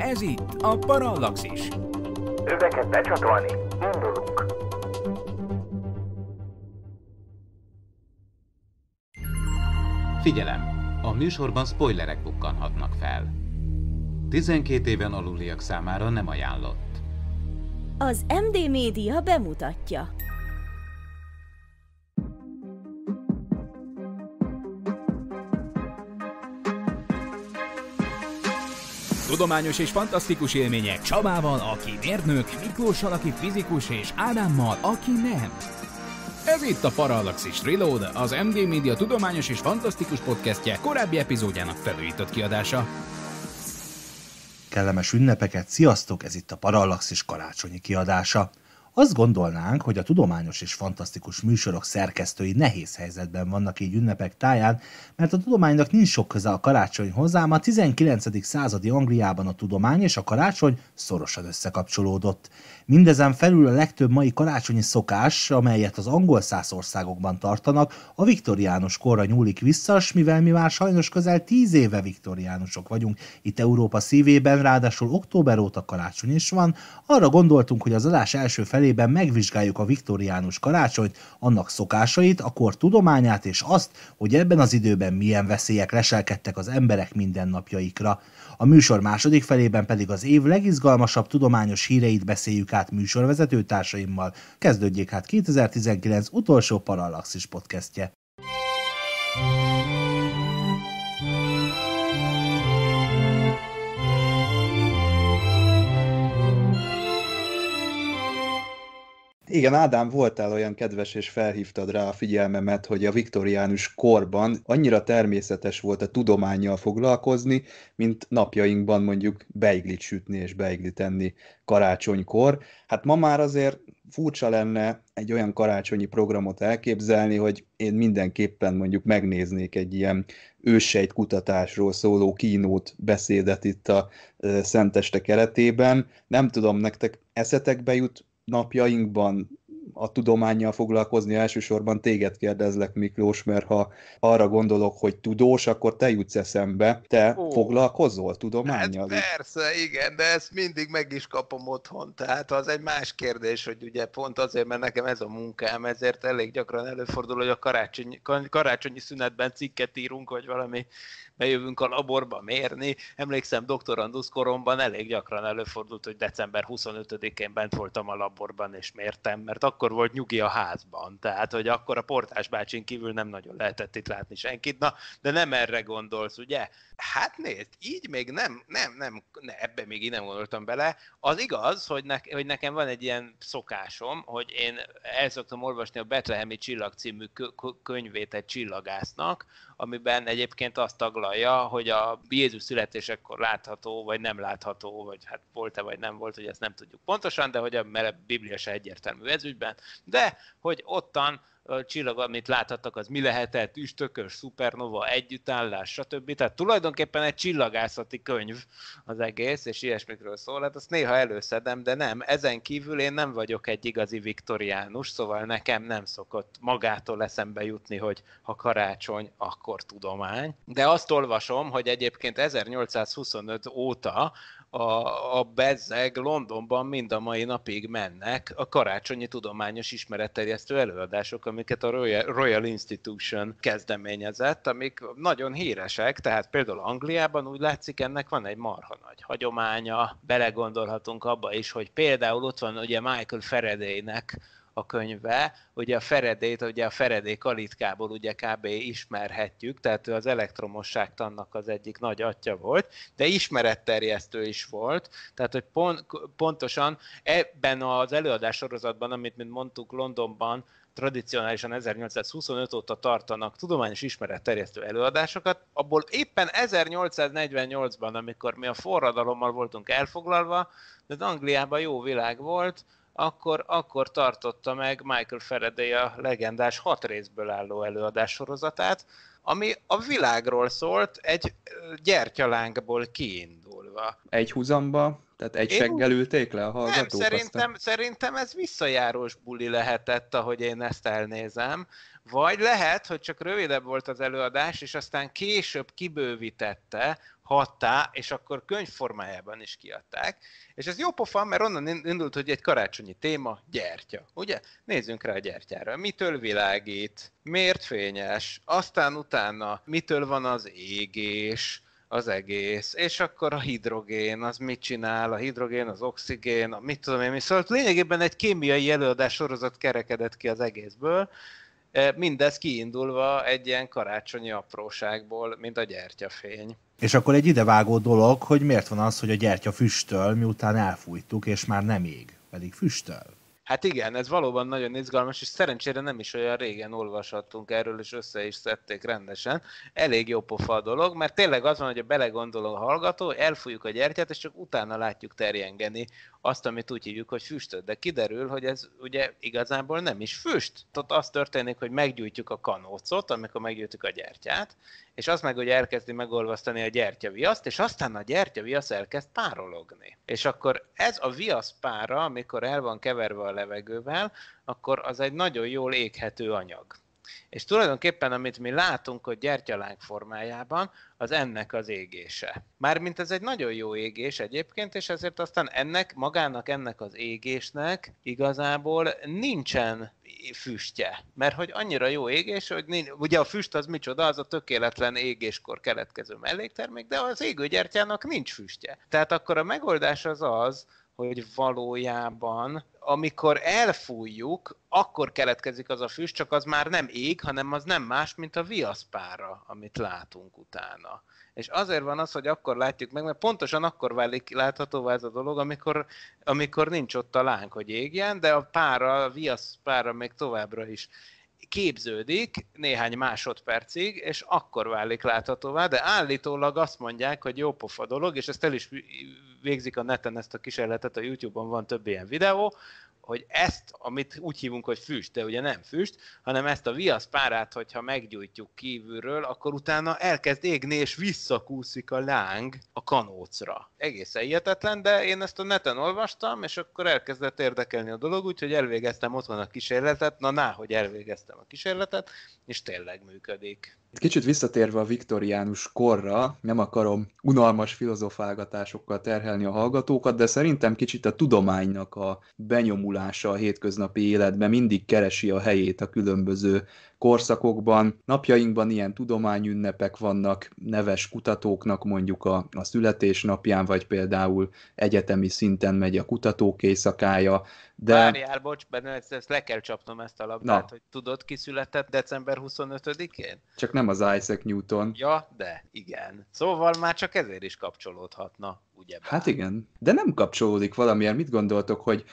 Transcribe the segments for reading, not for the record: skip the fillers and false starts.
Ez itt a Parallaxis. Öveket becsatolni, indulunk. Figyelem! A műsorban spoilerek bukkanhatnak fel. 12 éven aluliak számára nem ajánlott. Az MD Media bemutatja. Tudományos és fantasztikus élmények Csabával, aki mérnök, Miklóssal, aki fizikus, és Ádámmal, aki nem. Ez itt a Parallaxis Reload, az MD Media tudományos és fantasztikus podcastje korábbi epizódjának felújított kiadása. Kellemes ünnepeket, sziasztok! Ez itt a Parallaxis karácsonyi kiadása. Azt gondolnánk, hogy a tudományos és fantasztikus műsorok szerkesztői nehéz helyzetben vannak így ünnepek táján, mert a tudománynak nincs sok köze a karácsonyhoz, ám a 19. századi Angliában a tudomány és a karácsony szorosan összekapcsolódott. Mindezen felül a legtöbb mai karácsonyi szokás, amelyet az angolszász országokban tartanak, a viktoriánus korra nyúlik vissza, s mivel mi már sajnos közel 10 éve viktoriánusok vagyunk itt Európa szívében, ráadásul október óta karácsony is van, arra gondoltunk, hogy az adás első felében megvizsgáljuk a viktoriánus karácsonyt, annak szokásait, a kor tudományát és azt, hogy ebben az időben milyen veszélyek leselkedtek az emberek mindennapjaikra. A műsor második felében pedig az év legizgalmasabb tudományos híreit beszéljük át műsorvezető társaimmal. Kezdődjék hát 2019 utolsó Parallaxis podcastje. Igen, Ádám, voltál olyan kedves, és felhívtad rá a figyelmemet, hogy a viktoriánus korban annyira természetes volt a tudománnyal foglalkozni, mint napjainkban mondjuk beiglit sütni és beiglit enni karácsonykor. Hát ma már azért furcsa lenne egy olyan karácsonyi programot elképzelni, hogy én mindenképpen mondjuk megnéznék egy ilyen őssejt kutatásról szóló keynote beszédet itt a Szenteste keretében. Nem tudom, nektek eszetekbe jut napjainkban a tudománnyal foglalkozni? Elsősorban téged kérdezlek, Miklós, mert ha arra gondolok, hogy tudós, akkor te jutsz eszembe. Te foglalkozol tudománnyal? Hát persze, igen, de ezt mindig meg is kapom otthon. Tehát az egy más kérdés, hogy ugye pont azért, mert nekem ez a munkám, ezért elég gyakran előfordul, hogy a karácsonyi szünetben cikket írunk, vagy valami, bejövünk a laborba mérni. Emlékszem, doktorandusz koromban elég gyakran előfordult, hogy december 25-én bent voltam a laborban, és mértem, mert akkor volt nyugi a házban, tehát hogy akkor a portás bácsin kívül nem nagyon lehetett itt látni senkit. Na, de nem erre gondolsz, ugye? Hát nézd, így még nem, ebbe még így nem gondoltam bele. Az igaz, hogy, hogy nekem van egy ilyen szokásom, hogy én el szoktam olvasni a Betlehemi Csillag című könyvét egy csillagásznak, amiben egyébként azt taglalja, hogy a Jézus születésekor látható, vagy nem látható, vagy hát volt-e, vagy nem volt, hogy ezt nem tudjuk pontosan, de hogy a Biblia se egyértelmű ez ügyben, de hogy ottan a csillag, amit láthattak, az mi lehetett, üstökös, szupernova, együttállás, stb. Tehát tulajdonképpen egy csillagászati könyv az egész, és ilyesmikről szól, hát azt néha előszedem, de nem. Ezen kívül én nem vagyok egy igazi viktoriánus, szóval nekem nem szokott magától eszembe jutni, hogy ha karácsony, akkor tudomány. De azt olvasom, hogy egyébként 1825 óta a bezzeg Londonban mind a mai napig mennek a karácsonyi tudományos ismeretterjesztő előadások, amiket a Royal Institution kezdeményezett, amik nagyon híresek, tehát például Angliában úgy látszik, ennek van egy marha nagy hagyománya, belegondolhatunk abba is, hogy például ott van ugye Michael Faradaynek a könyve, ugye a Faradayt, ugye a Faraday kalitkából ugye kb. Ismerhetjük, tehát ő az elektromosságtannak az egyik nagy atya volt, de ismeretterjesztő is volt, tehát hogy pontosan ebben az előadássorozatban, amit mint mondtuk Londonban, tradicionálisan 1825 óta tartanak tudományos ismeretterjesztő előadásokat, abból éppen 1848-ban, amikor mi a forradalommal voltunk elfoglalva, de az Angliában jó világ volt, akkor tartotta meg Michael Faraday a legendás 6 részből álló előadássorozatát, ami a világról szólt egy gyertyalánkból kiindulva. Egy húzamba? Tehát egy seggel ülték le a hallgatók? Nem, szerintem ez visszajárós buli lehetett, ahogy én ezt elnézem. Vagy lehet, hogy csak rövidebb volt az előadás, és aztán később kibővítette, hattá, és akkor könyvformájában is kiadták. És ez jó pofa, mert onnan indult, hogy egy karácsonyi téma, gyertya, ugye? Nézzünk rá a gyertyára. Mitől világít? Miért fényes? Aztán utána mitől van az égés? Az egész. És akkor a hidrogén, az mit csinál? A hidrogén, az oxigén, a mit tudom én mi. Szóval lényegében egy kémiai előadás sorozat kerekedett ki az egészből, mindez kiindulva egy ilyen karácsonyi apróságból, mint a gyertyafény. És akkor egy idevágó dolog, hogy miért van az, hogy a gyertya füstöl, miután elfújtuk, és már nem ég, pedig füstöl. Hát igen, ez valóban nagyon izgalmas, és szerencsére nem is olyan régen olvashattunk erről, és össze is szedték rendesen. Elég jó pofa a dolog, mert tényleg az van, hogy a belegondoló hallgató, elfújjuk a gyertyát, és csak utána látjuk terjengeni azt, amit úgy hívjuk, hogy füstöt. De kiderül, hogy ez ugye igazából nem is füst. Tehát az történik, hogy meggyújtjuk a kanócot, amikor meggyújtjuk a gyertyát, és azt meg, hogy elkezdi megolvasztani a gyertyaviaszt, és aztán a gyertyaviasz elkezd párologni. És akkor ez a viaszpára, amikor el van keverve a levegővel, akkor az egy nagyon jól éghető anyag. És tulajdonképpen, amit mi látunk, hogy gyertyalánk formájában, az ennek az égése. Mármint ez egy nagyon jó égés egyébként, és ezért aztán ennek, magának ennek az égésnek igazából nincsen füstje. Mert hogy annyira jó égés, hogy ugye a füst az micsoda, az a tökéletlen égéskor keletkező melléktermék, de az égőgyertyának nincs füstje. Tehát akkor a megoldás az az, hogy valójában, amikor elfújjuk, akkor keletkezik az a füst, csak az már nem ég, hanem az nem más, mint a viaszpára, amit látunk utána. És azért van az, hogy akkor látjuk meg, mert pontosan akkor válik láthatóvá ez a dolog, amikor nincs ott a láng, hogy égjen, de a pára, a viaszpára még továbbra is képződik néhány másodpercig, és akkor válik láthatóvá, de állítólag azt mondják, hogy jó pofa dolog, és ezt el is végzik a neten ezt a kísérletet, a YouTube-on van több ilyen videó, hogy ezt, amit úgy hívunk, hogy füst, de ugye nem füst, hanem ezt a viaszpárát, hogyha meggyújtjuk kívülről, akkor utána elkezd égni, és visszakúszik a láng a kanócra. Egészen hihetetlen, de én ezt a neten olvastam, és akkor elkezdett érdekelni a dolog, úgyhogy elvégeztem otthon a kísérletet, hogy elvégeztem a kísérletet, és tényleg működik. Kicsit visszatérve a viktoriánus korra, nem akarom unalmas filozofálgatásokkal terhelni a hallgatókat, de szerintem kicsit a tudománynak a benyomulása a hétköznapi életben mindig keresi a helyét a különböző korszakokban. Napjainkban ilyen tudományünnepek vannak, neves kutatóknak mondjuk a születésnapján, vagy például egyetemi szinten megy a kutatók éjszakája. De... Várjál, bocs, ezt le kell csapnom ezt a labdát, hogy tudod, ki született december 25-én? Csak nem az Isaac Newton. Ja, de igen. Szóval már csak ezért is kapcsolódhatna. Ugyebár. Hát igen, de nem kapcsolódik valamiért. Mit gondoltok, hogy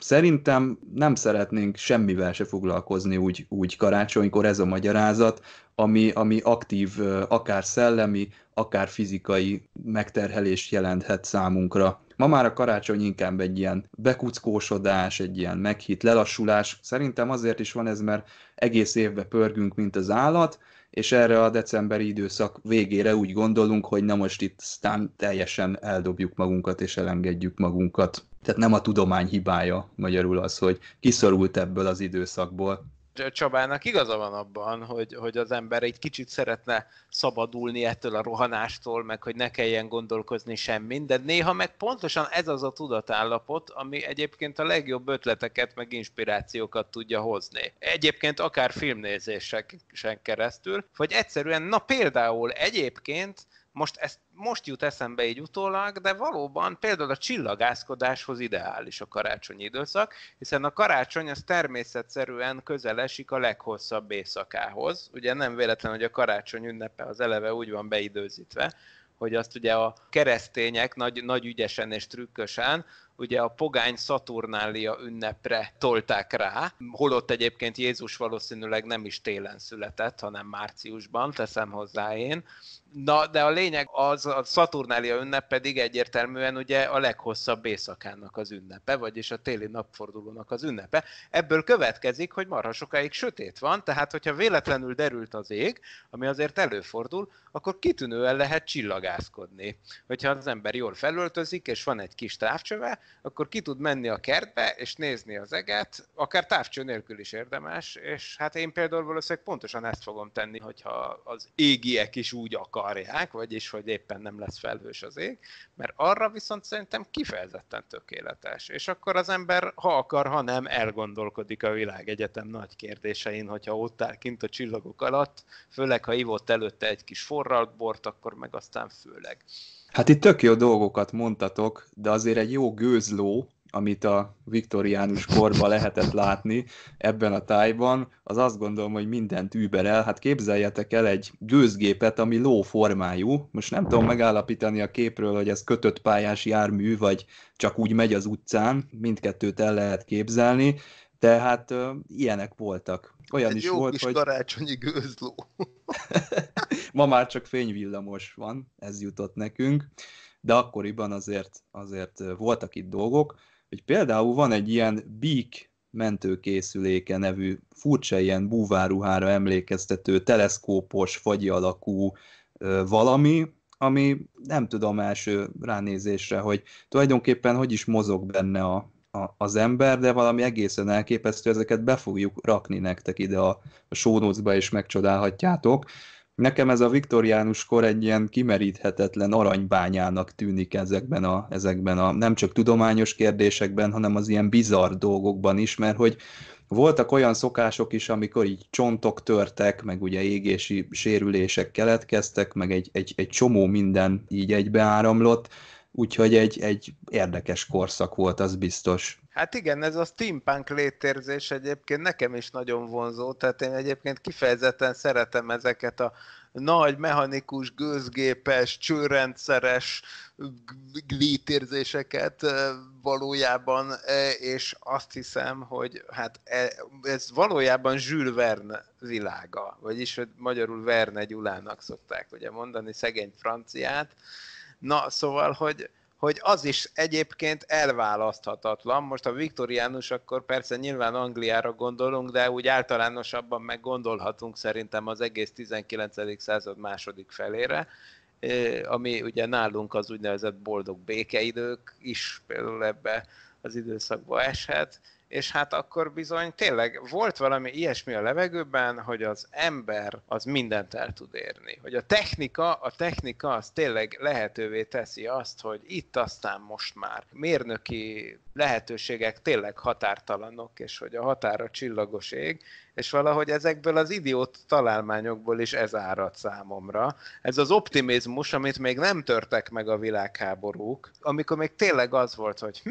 szerintem nem szeretnénk semmivel se foglalkozni úgy karácsonykor, ez a magyarázat, ami aktív, akár szellemi, akár fizikai megterhelést jelenthet számunkra. Ma már a karácsony inkább egy ilyen bekuckósodás, egy ilyen meghitt lelassulás. Szerintem azért is van ez, mert egész évbe pörgünk, mint az állat, és erre a decemberi időszak végére úgy gondolunk, hogy na most itt aztán teljesen eldobjuk magunkat és elengedjük magunkat. Tehát nem a tudomány hibája magyarul az, hogy kiszorult ebből az időszakból. Csabának igaza van abban, hogy az ember egy kicsit szeretne szabadulni ettől a rohanástól, meg hogy ne kelljen gondolkozni semmin, de néha meg pontosan ez az a tudatállapot, ami egyébként a legjobb ötleteket, meg inspirációkat tudja hozni. Egyébként akár filmnézésen keresztül, vagy egyszerűen, na például egyébként, most jut eszembe így utólag, de valóban például a csillagászkodáshoz ideális a karácsonyi időszak, hiszen a karácsony az természetszerűen közel esik a leghosszabb éjszakához. Ugye nem véletlen, hogy a karácsony ünnepe az eleve úgy van beidőzítve, hogy azt ugye a keresztények nagy ügyesen és trükkösen, ugye a pogány Szaturnália ünnepre tolták rá, holott egyébként Jézus valószínűleg nem is télen született, hanem márciusban, teszem hozzá én. Na, de a lényeg az, a Szaturnália ünnep pedig egyértelműen ugye a leghosszabb éjszakának az ünnepe, vagyis a téli napfordulónak az ünnepe. Ebből következik, hogy marha sokáig sötét van, tehát hogyha véletlenül derült az ég, ami azért előfordul, akkor kitűnően lehet csillagászkodni. Hogyha az ember jól felöltözik, és van egy kis távcsöve, akkor ki tud menni a kertbe, és nézni az eget, akár távcső nélkül is érdemes, és hát én például valószínűleg pontosan ezt fogom tenni, hogyha az égiek is úgy akarják, vagyis hogy éppen nem lesz felhős az ég, mert arra viszont szerintem kifejezetten tökéletes. És akkor az ember, ha akar, ha nem, elgondolkodik a világegyetem nagy kérdésein, hogyha ott áll kint a csillagok alatt, főleg ha ivott előtte egy kis forralt bort, akkor meg aztán főleg. Hát itt tök jó dolgokat mondtatok, de azért egy jó gőzló, amit a viktoriánus korban lehetett látni ebben a tájban, az azt gondolom, hogy mindent überel. Hát képzeljetek el egy gőzgépet, ami lóformájú. Most nem tudom megállapítani a képről, hogy ez kötött pályás jármű, vagy csak úgy megy az utcán. Mindkettőt el lehet képzelni, de hát ilyenek voltak. Olyan egy is jó volt, kis hogy... karácsonyi gőzló. Ma már csak fényvillamos van, ez jutott nekünk, de akkoriban azért voltak itt dolgok, hogy például van egy ilyen Beak mentőkészüléke nevű furcsa ilyen búváruhára emlékeztető, teleszkópos, fagyi alakú valami, ami nem tudom első ránézésre, hogy tulajdonképpen hogy is mozog benne az ember, de valami egészen elképesztő, ezeket be fogjuk rakni nektek ide a show notes-ba, és megcsodálhatjátok. Nekem ez a viktoriánus kor egy ilyen kimeríthetetlen aranybányának tűnik ezekben a nem csak tudományos kérdésekben, hanem az ilyen bizarr dolgokban is, mert hogy voltak olyan szokások is, amikor így csontok törtek, meg ugye égési sérülések keletkeztek, meg egy csomó minden így egybeáramlott, úgyhogy egy érdekes korszak volt, az biztos. Hát igen, ez a steampunk létérzés egyébként nekem is nagyon vonzó, tehát én egyébként kifejezetten szeretem ezeket a nagy mechanikus, gőzgépes, csőrendszeres létérzéseket valójában, és azt hiszem, hogy hát ez valójában Jules Verne világa, vagyis hogy magyarul Verne Gyulának szokták ugye mondani, szegény franciát. Na, szóval, hogy az is egyébként elválaszthatatlan. Most a viktoriánus, akkor persze nyilván Angliára gondolunk, de úgy általánosabban meggondolhatunk szerintem az egész 19. század második felére, ami ugye nálunk az úgynevezett boldog békeidők is például ebbe az időszakba eshet, és hát akkor bizony tényleg volt valami ilyesmi a levegőben, hogy az ember az mindent el tud érni. Hogy a technika az tényleg lehetővé teszi azt, hogy itt aztán most már mérnöki lehetőségek tényleg határtalanok, és hogy a határa csillagos ég, és valahogy ezekből az idiót találmányokból is ez árad számomra. Ez az optimizmus, amit még nem törtek meg a világháborúk, amikor még tényleg az volt, hogy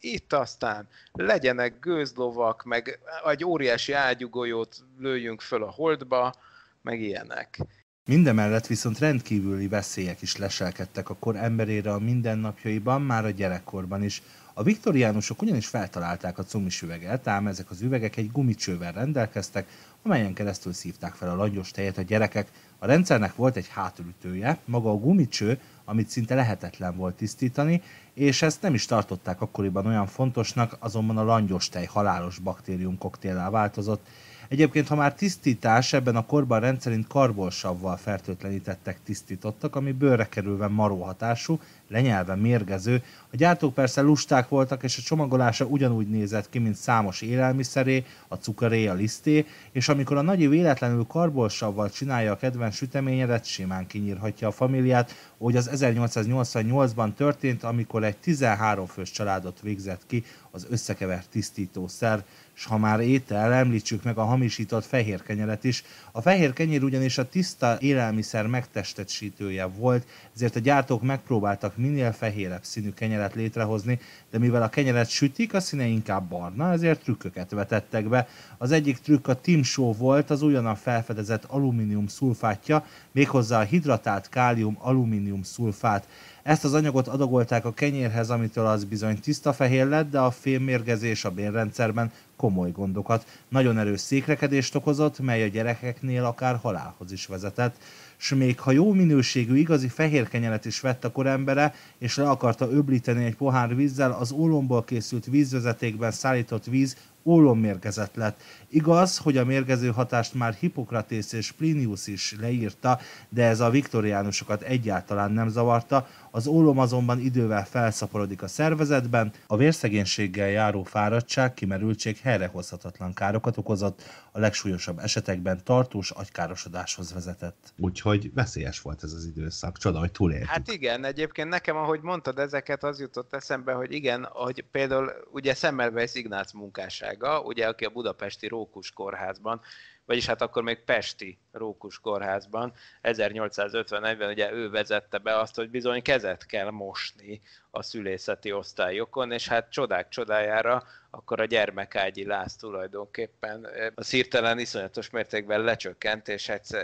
itt aztán legyenek gőzlovak, meg egy óriási ágyugolyót lőjünk föl a holdba, meg ilyenek. Mindemellett viszont rendkívüli veszélyek is leselkedtek a kor emberére a mindennapjaiban, már a gyerekkorban is. A viktoriánusok ugyanis feltalálták a cumis üveget, ám ezek az üvegek egy gumicsővel rendelkeztek, amelyen keresztül szívták fel a langyos tejet a gyerekek. A rendszernek volt egy hátulütője, maga a gumicső, amit szinte lehetetlen volt tisztítani, és ezt nem is tartották akkoriban olyan fontosnak, azonban a langyostej halálos baktérium koktéllá változott. Egyébként, ha már tisztítás, ebben a korban rendszerint karbolsavval fertőtlenítettek, tisztítottak, ami bőrre kerülve maróhatású, lenyelve mérgező. A gyártók persze lusták voltak, és a csomagolása ugyanúgy nézett ki, mint számos élelmiszeré, a cukoré, a liszté, és amikor a nagyi véletlenül karbolsavval csinálja a kedvenc süteményedet, simán kinyírhatja a familiát, ahogy az 1888-ban történt, amikor egy 13 fős családot végzett ki az összekevert tisztítószer. És ha már étel, említsük meg a hamisított fehér kenyeret is. A fehér kenyér ugyanis a tiszta élelmiszer megtestesítője volt, ezért a gyártók megpróbáltak minél fehérebb színű kenyeret létrehozni, de mivel a kenyeret sütik, a színe inkább barna, ezért trükköket vetettek be. Az egyik trükk a timsó volt, az újonnan felfedezett alumínium szulfátja, méghozzá a hidratált kálium alumínium szulfát. Ezt az anyagot adagolták a kenyérhez, amitől az bizony tiszta fehér lett, de a fémmérgezés a bélrendszerben komoly gondokat. Nagyon erős székrekedést okozott, mely a gyerekeknél akár halálhoz is vezetett. S még ha jó minőségű igazi fehér kenyeret is vett a korembere, és le akarta öblíteni egy pohár vízzel, az ólomból készült vízvezetékben szállított víz ólommérgezett lett. Igaz, hogy a mérgező hatást már Hippokratész és Plinius is leírta, de ez a viktoriánusokat egyáltalán nem zavarta. Az ólom azonban idővel felszaporodik a szervezetben, a vérszegénységgel járó fáradtság, kimerültség helyrehozhatatlan károkat okozott, a legsúlyosabb esetekben tartós agykárosodáshoz vezetett. Úgyhogy veszélyes volt ez az időszak, csoda, hogy túléltük. Hát igen, egyébként nekem, ahogy mondtad ezeket, az jutott eszembe, hogy igen, hogy például ugye Semmelweis Ignác munkássága, ugye aki a budapesti Rókus kórházban, vagyis hát akkor még pesti Rókus kórházban 1851-ben ugye ő vezette be azt, hogy bizony kezet kell mosni a szülészeti osztályokon, és hát csodák csodájára akkor a gyermekágyi láz tulajdonképpen az hirtelen iszonyatos mértékben lecsökkent,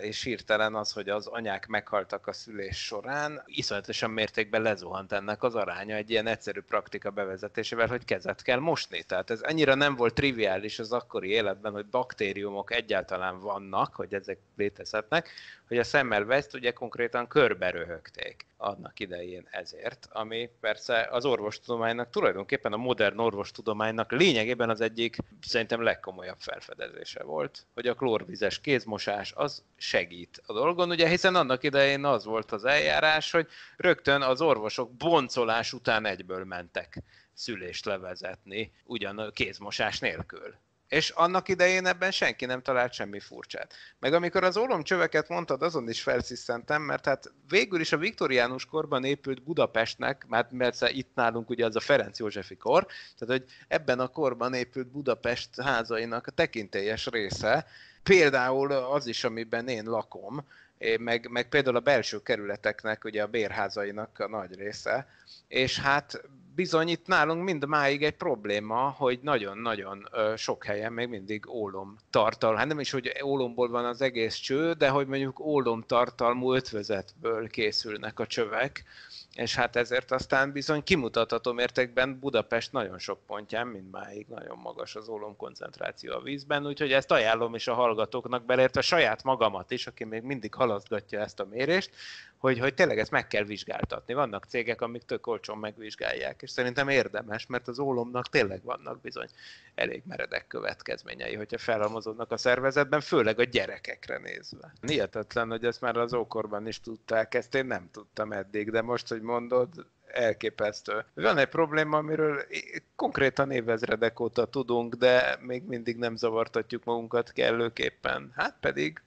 és hirtelen az, hogy az anyák meghaltak a szülés során, iszonyatosan mértékben lezuhant ennek az aránya egy ilyen egyszerű praktika bevezetésével, hogy kezet kell mosni. Tehát ez annyira nem volt triviális az akkori életben, hogy baktériumok egyáltalán vannak, hogy ezek létezhetnek, hogy a Semmelweist ugye konkrétan körberöhögték annak idején ezért, ami persze az orvostudománynak, tulajdonképpen a modern orvostudománynak lényegében az egyik szerintem legkomolyabb felfedezése volt, hogy a klórvizes kézmosás az segít a dolgon, ugye hiszen annak idején az volt az eljárás, hogy rögtön az orvosok boncolás után egyből mentek szülést levezetni, ugyan kézmosás nélkül. És annak idején ebben senki nem talált semmi furcsát. Meg amikor az ólomcsöveket mondtad, azon is felszisszentem, mert hát végül is a viktoriánus korban épült Budapestnek, mert itt nálunk ugye az a Ferenc Józsefi kor, tehát hogy ebben a korban épült Budapest házainak a tekintélyes része, például az is, amiben én lakom, meg például a belső kerületeknek, ugye a bérházainak a nagy része, és hát bizony itt nálunk mindmáig egy probléma, hogy nagyon-nagyon sok helyen még mindig ólom tartalmú. Hát nem is, hogy ólomból van az egész cső, de hogy mondjuk ólom tartalmú ötvözetből készülnek a csövek, és hát ezért aztán bizony kimutatható mértékben Budapest nagyon sok pontján mindmáig nagyon magas az ólom koncentráció a vízben, úgyhogy ezt ajánlom is a hallgatóknak, beleértve saját magamat is, aki még mindig halasztgatja ezt a mérést, hogy tényleg ezt meg kell vizsgáltatni. Vannak cégek, amik tök olcsón megvizsgálják, és szerintem érdemes, mert az ólomnak tényleg vannak bizony elég meredek következményei, hogyha felhalmozódnak a szervezetben, főleg a gyerekekre nézve. Hihetetlen, hogy ezt már az ókorban is tudták, ezt én nem tudtam eddig, de most, hogy mondod, elképesztő. Van egy probléma, amiről konkrétan évezredek óta tudunk, de még mindig nem zavartatjuk magunkat kellőképpen. Hát pedig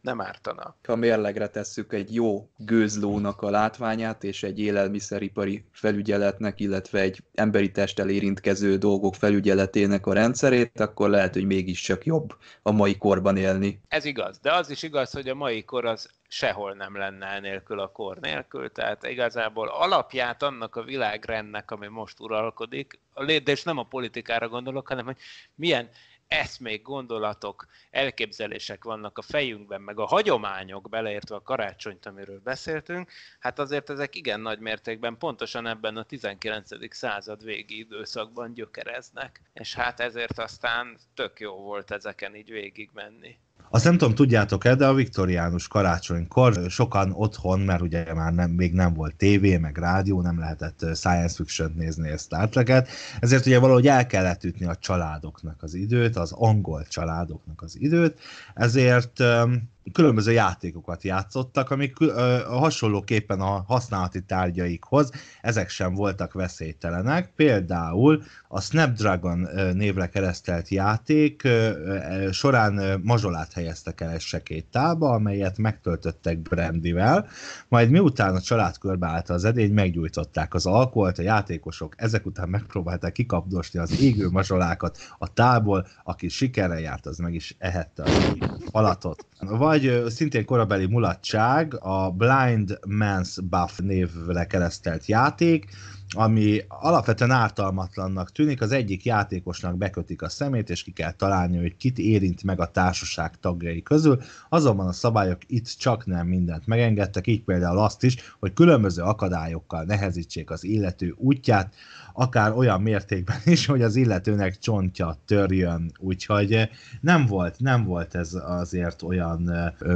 nem ártana. Ha mérlegre tesszük egy jó gőzlónak a látványát, és egy élelmiszeripari felügyeletnek, illetve egy emberi testtel érintkező dolgok felügyeletének a rendszerét, akkor lehet, hogy mégiscsak jobb a mai korban élni. Ez igaz, de az is igaz, hogy a mai kor az sehol nem lenne enélkül a kor nélkül, tehát igazából alapját annak a világrendnek, ami most uralkodik, és nem a politikára gondolok, hanem hogy milyen eszmék, gondolatok, elképzelések vannak a fejünkben, meg a hagyományok, beleértve a karácsonyt, amiről beszéltünk, hát azért ezek igen nagy mértékben pontosan ebben a 19. század végi időszakban gyökereznek, és hát ezért aztán tök jó volt ezeken így végigmenni. Azt nem tudom, tudjátok-e, de a viktoriánus karácsonykor sokan otthon, mert ugye már még nem volt tévé, meg rádió, nem lehetett science fiction-t nézni és Star Trek-et, ezért ugye valahogy el kellett ütni a családoknak az időt, az angol családoknak az időt, ezért különböző játékokat játszottak, amik hasonlóképpen a használati tárgyaikhoz, ezek sem voltak veszélytelenek. Például a Snapdragon névre keresztelt játék során mazsolát helyeztek el egy sekélytálba, amelyet megtöltöttek brandivel, majd miután a család körbeállta az edény, meggyújtották az alkoholt, a játékosok ezek után megpróbálták kikapdosni az égő mazsolákat a tálból, aki sikerrel járt, az meg is ehette a falatot. Vagy szintén korabeli mulatság, a Blind Man's Buff névre keresztelt játék, ami alapvetően ártalmatlannak tűnik, az egyik játékosnak bekötik a szemét, és ki kell találni, hogy kit érint meg a társaság tagjai közül, azonban a szabályok itt csak nem mindent megengedtek, így például azt is, hogy különböző akadályokkal nehezítsék az illető útját, akár olyan mértékben is, hogy az illetőnek csontja törjön, úgyhogy nem volt ez azért olyan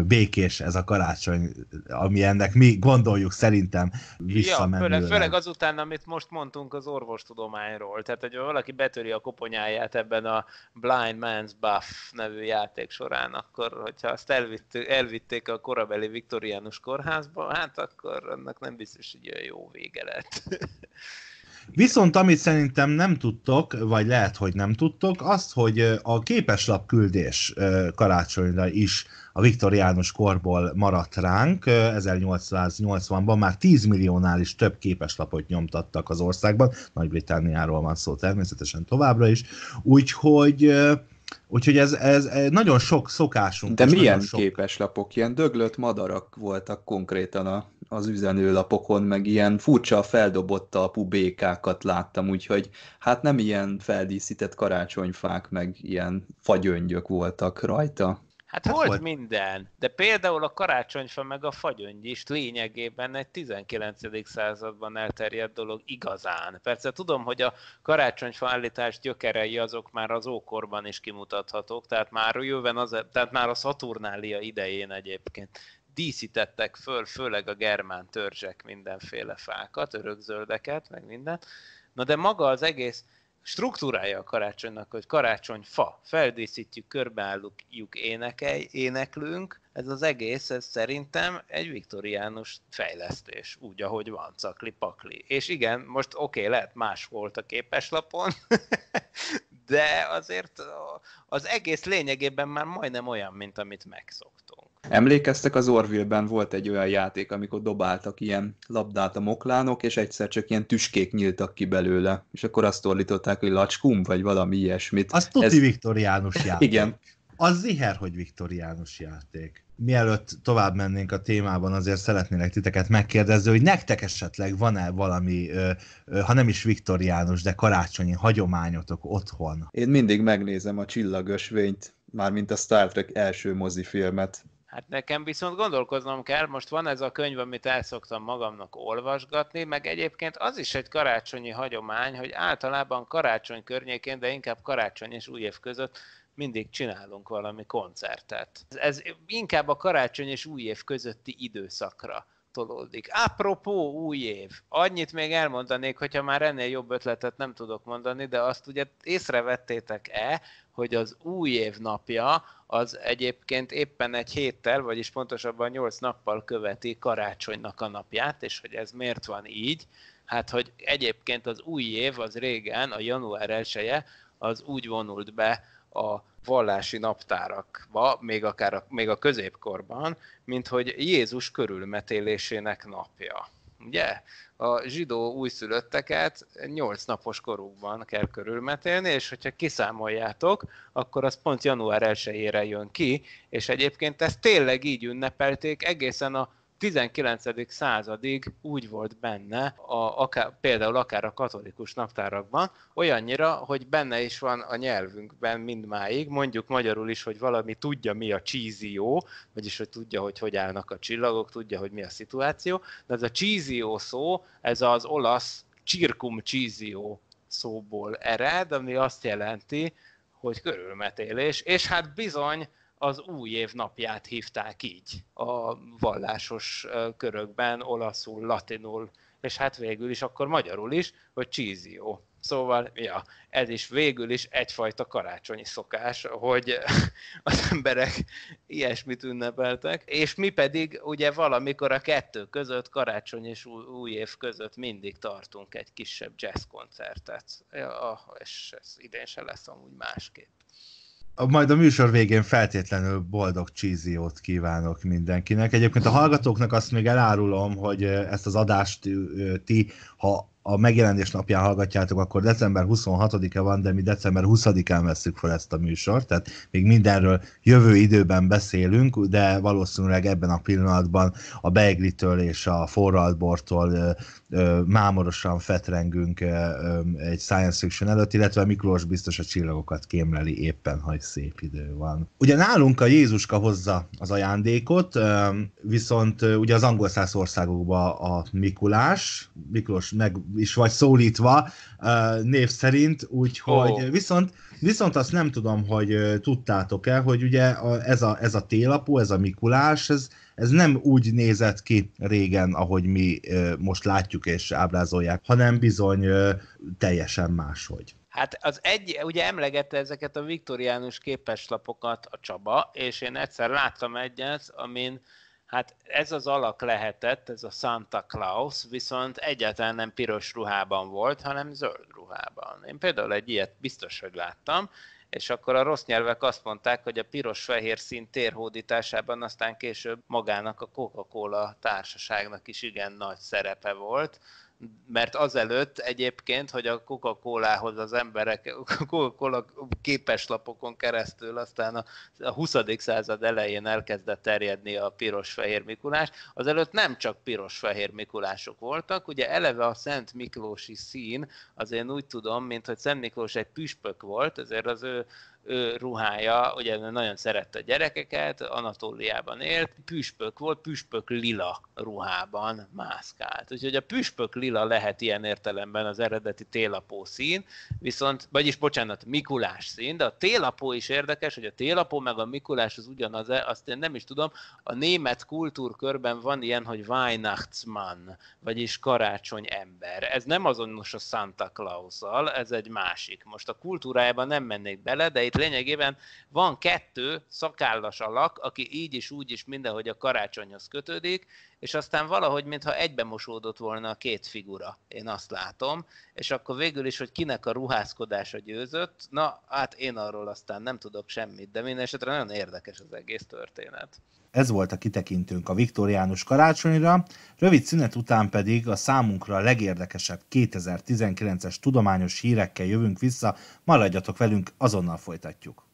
békés ez a karácsony, ami ennek mi gondoljuk szerintem visszamenőleg. Ja, főleg azután, amit most mondtunk az orvostudományról. Tehát, hogy valaki betöri a koponyáját ebben a Blind Man's Buff nevű játék során, akkor, hogyha azt elvitték a korabeli viktoriánus kórházba, hát akkor annak nem biztos, hogy olyan jó vége lett. Viszont amit szerintem nem tudtok, vagy lehet, hogy nem tudtok, azt, hogy a képeslap küldés karácsonyra is a viktoriánus korból maradt ránk. 1880-ban már 10 milliónál is több képeslapot nyomtattak az országban. Nagy-Britanniáról van szó természetesen továbbra is. Úgyhogy ez nagyon sok szokásunk. De milyen képeslapok? Ilyen döglött madarak voltak konkrétan az üzenőlapokon, meg ilyen furcsa feldobott alapú békákat láttam, úgyhogy hát nem ilyen feldíszített karácsonyfák, meg ilyen fagyöngyök voltak rajta. Hát volt minden, de például a karácsonyfa meg a fagyöngy is lényegében egy 19. században elterjedt dolog igazán. Persze tudom, hogy a karácsonyfa állítás gyökerei azok már az ókorban is kimutathatók, tehát már a Szaturnália idején egyébként díszítettek föl, főleg a germán törzsek mindenféle fákat, örökzöldeket, meg mindent. Na de maga az egész struktúrája a karácsonynak, hogy karácsonyfa, feldíszítjük, körbeálljuk, éneklünk, ez az egész, ez szerintem egy viktoriánus fejlesztés, úgy, ahogy van, cakli-pakli. És igen, most oké, lehet más volt a képeslapon, de azért az egész lényegében már majdnem olyan, mint amit megszoktunk. Emlékeztek, az Orville-ben volt egy olyan játék, amikor dobáltak ilyen labdát a moklánok, és egyszer csak ilyen tüskék nyíltak ki belőle, és akkor azt ordították, hogy lacskum, vagy valami ilyesmit. Az tuti viktoriánus játék. Igen. Az ziher, hogy viktoriánus játék. Mielőtt tovább mennénk a témában, azért szeretnélek titeket megkérdezni, hogy nektek esetleg van-e valami, ha nem is viktoriánus, de karácsonyi hagyományotok otthon? Én mindig megnézem a Csillagösvényt, mármint a Star Trek első mozifilmet. Hát nekem viszont gondolkoznom kell, most van ez a könyv, amit el szoktam magamnak olvasgatni, meg egyébként az is egy karácsonyi hagyomány, hogy általában karácsony környékén, de inkább karácsony és újév között mindig csinálunk valami koncertet. Ez inkább a karácsony és újév közötti időszakra tolódik. Apropó újév, annyit még elmondanék, hogyha már ennél jobb ötletet nem tudok mondani, de azt ugye észrevettétek-e, hogy az új év napja az egyébként éppen egy héttel, vagyis pontosabban 8 nappal követi karácsonynak a napját, és hogy ez miért van így? Hát, hogy egyébként az új év az régen, a január 1-e, az úgy vonult be a vallási naptárakba, még a középkorban, mint hogy Jézus körülmetélésének napja. Ugye? A zsidó újszülötteket 8 napos korukban kell körülmetélni, és hogyha kiszámoljátok, akkor az pont január 1-ére jön ki, és egyébként ezt tényleg így ünnepelték, egészen a 19. századig úgy volt benne, például akár a katolikus naptárakban, olyannyira, hogy benne is van a nyelvünkben mindmáig, mondjuk magyarul is, hogy valami tudja, mi a csízió, vagyis hogy tudja, hogy állnak a csillagok, tudja, hogy mi a szituáció, de ez a csízió szó, ez az olasz circum csízió szóból ered, ami azt jelenti, hogy körülmetélés, és hát bizony, az új év napját hívták így a vallásos körökben, olaszul, latinul, és hát végül is akkor magyarul is, hogy csízió. Szóval, ja, ez is végül is egyfajta karácsonyi szokás, hogy az emberek ilyesmit ünnepeltek, és mi pedig ugye valamikor a kettő között, karácsony és új év között mindig tartunk egy kisebb jazz koncertet, ja, és ez idén se lesz amúgy másképp. Majd a műsor végén feltétlenül boldog csíziót kívánok mindenkinek. Egyébként a hallgatóknak azt még elárulom, hogy ezt az adást ti, ha a megjelenés napján hallgatjátok, akkor december 26-a van, de mi december 20-án vesszük fel ezt a műsort, tehát még mindenről jövő időben beszélünk, de valószínűleg ebben a pillanatban a beiglitől és a forralt bortól mámorosan fetrengünk egy science fiction előtt, illetve Miklós biztos a csillagokat kémleli éppen, hogy szép idő van. Ugye nálunk a Jézuska hozza az ajándékot, viszont ugye az angolszász országokban a Mikulás, Miklós meg is vagy szólítva név szerint, úgyhogy viszont azt nem tudom, hogy tudtátok-e, hogy ugye ez a télapó, ez a Mikulás, ez ez nem úgy nézett ki régen, ahogy mi most látjuk és ábrázolják, hanem bizony teljesen máshogy. Hát az egy, ugye emlegette ezeket a viktoriánus képeslapokat a Csaba, és én egyszer láttam egyet, amin hát ez az alak lehetett, ez a Santa Claus, viszont egyáltalán nem piros ruhában volt, hanem zöld ruhában. Én például egy ilyet biztos, hogy láttam, és akkor a rossz nyelvek azt mondták, hogy a piros-fehér szín térhódításában aztán később magának a Coca-Cola társaságnak is igen nagy szerepe volt, mert azelőtt egyébként, hogy a Coca-Colához az emberek Coca-Cola képeslapokon keresztül aztán a 20. század elején elkezdett terjedni a piros-fehér Mikulás, azelőtt nem csak piros-fehér Mikulások voltak, ugye eleve a Szent Miklósi szín, az én úgy tudom, mint hogy Szent Miklós egy püspök volt, ezért az ő ruhája, ugye nagyon szerette a gyerekeket, Anatóliában élt, püspök volt, püspök lila ruhában mászkált. Úgyhogy a püspök lila lehet ilyen értelemben az eredeti télapó szín, viszont, vagyis bocsánat, Mikulás szín, de a télapó is érdekes, hogy a télapó meg a Mikulás az ugyanaz, azt én nem is tudom, a német kultúrkörben van ilyen, hogy Weihnachtsmann, vagyis karácsony ember. Ez nem azonos a Santa Clausszal, ez egy másik. Most a kultúrájában nem mennék bele, de itt lényegében van kettő szakállas alak, aki így is úgy is mindenhogy a karácsonyhoz kötődik, és aztán valahogy, mintha egybemosódott volna a két figura, én azt látom, és akkor végül is, hogy kinek a ruházkodása győzött, na hát én arról aztán nem tudok semmit, de minden esetre nagyon érdekes az egész történet. Ez volt a kitekintőnk a viktoriánus karácsonyra, rövid szünet után pedig a számunkra a legérdekesebb 2019-es tudományos hírekkel jövünk vissza, maradjatok velünk, azonnal folytatjuk.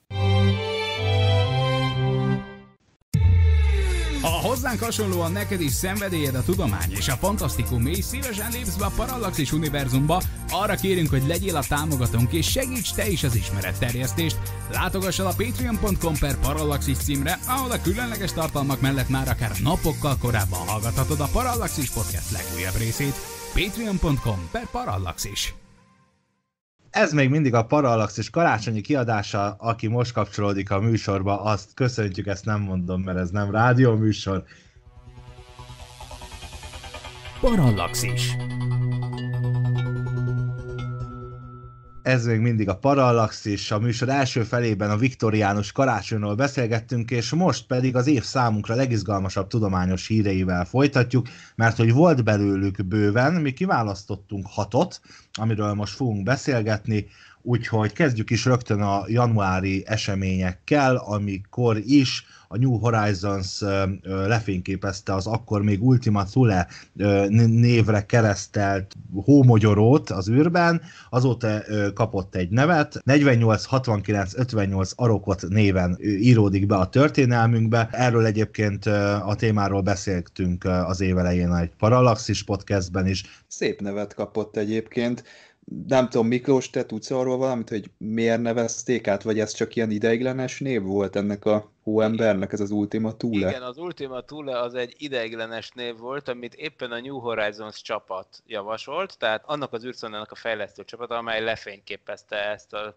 Ha hozzánk hasonlóan neked is szenvedélyed a tudomány és a fantasztikum, és szívesen lépsz be a Parallaxis univerzumba, arra kérünk, hogy legyél a támogatónk és segíts te is az ismeretterjesztést. Látogass el a patreon.com/Parallaxis címre, ahol a különleges tartalmak mellett már akár napokkal korábban hallgathatod a Parallaxis podcast legújabb részét. patreon.com/Parallaxis. Ez még mindig a Parallaxis karácsonyi kiadása, aki most kapcsolódik a műsorba, azt köszöntjük, ezt nem mondom, mert ez nem rádióműsor. Parallaxis. Ez még mindig a Parallaxis, a műsor első felében a viktoriánus karácsonyról beszélgettünk, és most pedig az év számunkra legizgalmasabb tudományos híreivel folytatjuk, mert hogy volt belőlük bőven, mi kiválasztottunk 6-ot, amiről most fogunk beszélgetni, úgyhogy kezdjük is rögtön a januári eseményekkel, amikor is a New Horizons lefényképezte az akkor még Ultima Thule névre keresztelt hómogyorót az űrben, azóta kapott egy nevet, 486958 Arrokoth néven íródik be a történelmünkbe, erről egyébként a témáról beszéltünk az év elején egy Parallaxis podcastben is. Szép nevet kapott egyébként. Nem tudom, Miklós, te tudsz arról valamit, hogy miért nevezték át, vagy ez csak ilyen ideiglenes név volt ennek a hóembernek, ez az Ultima Thule? Igen, az Ultima Thule az egy ideiglenes név volt, amit éppen a New Horizons csapat javasolt, tehát annak az űrszondának a fejlesztő csapata, amely lefényképezte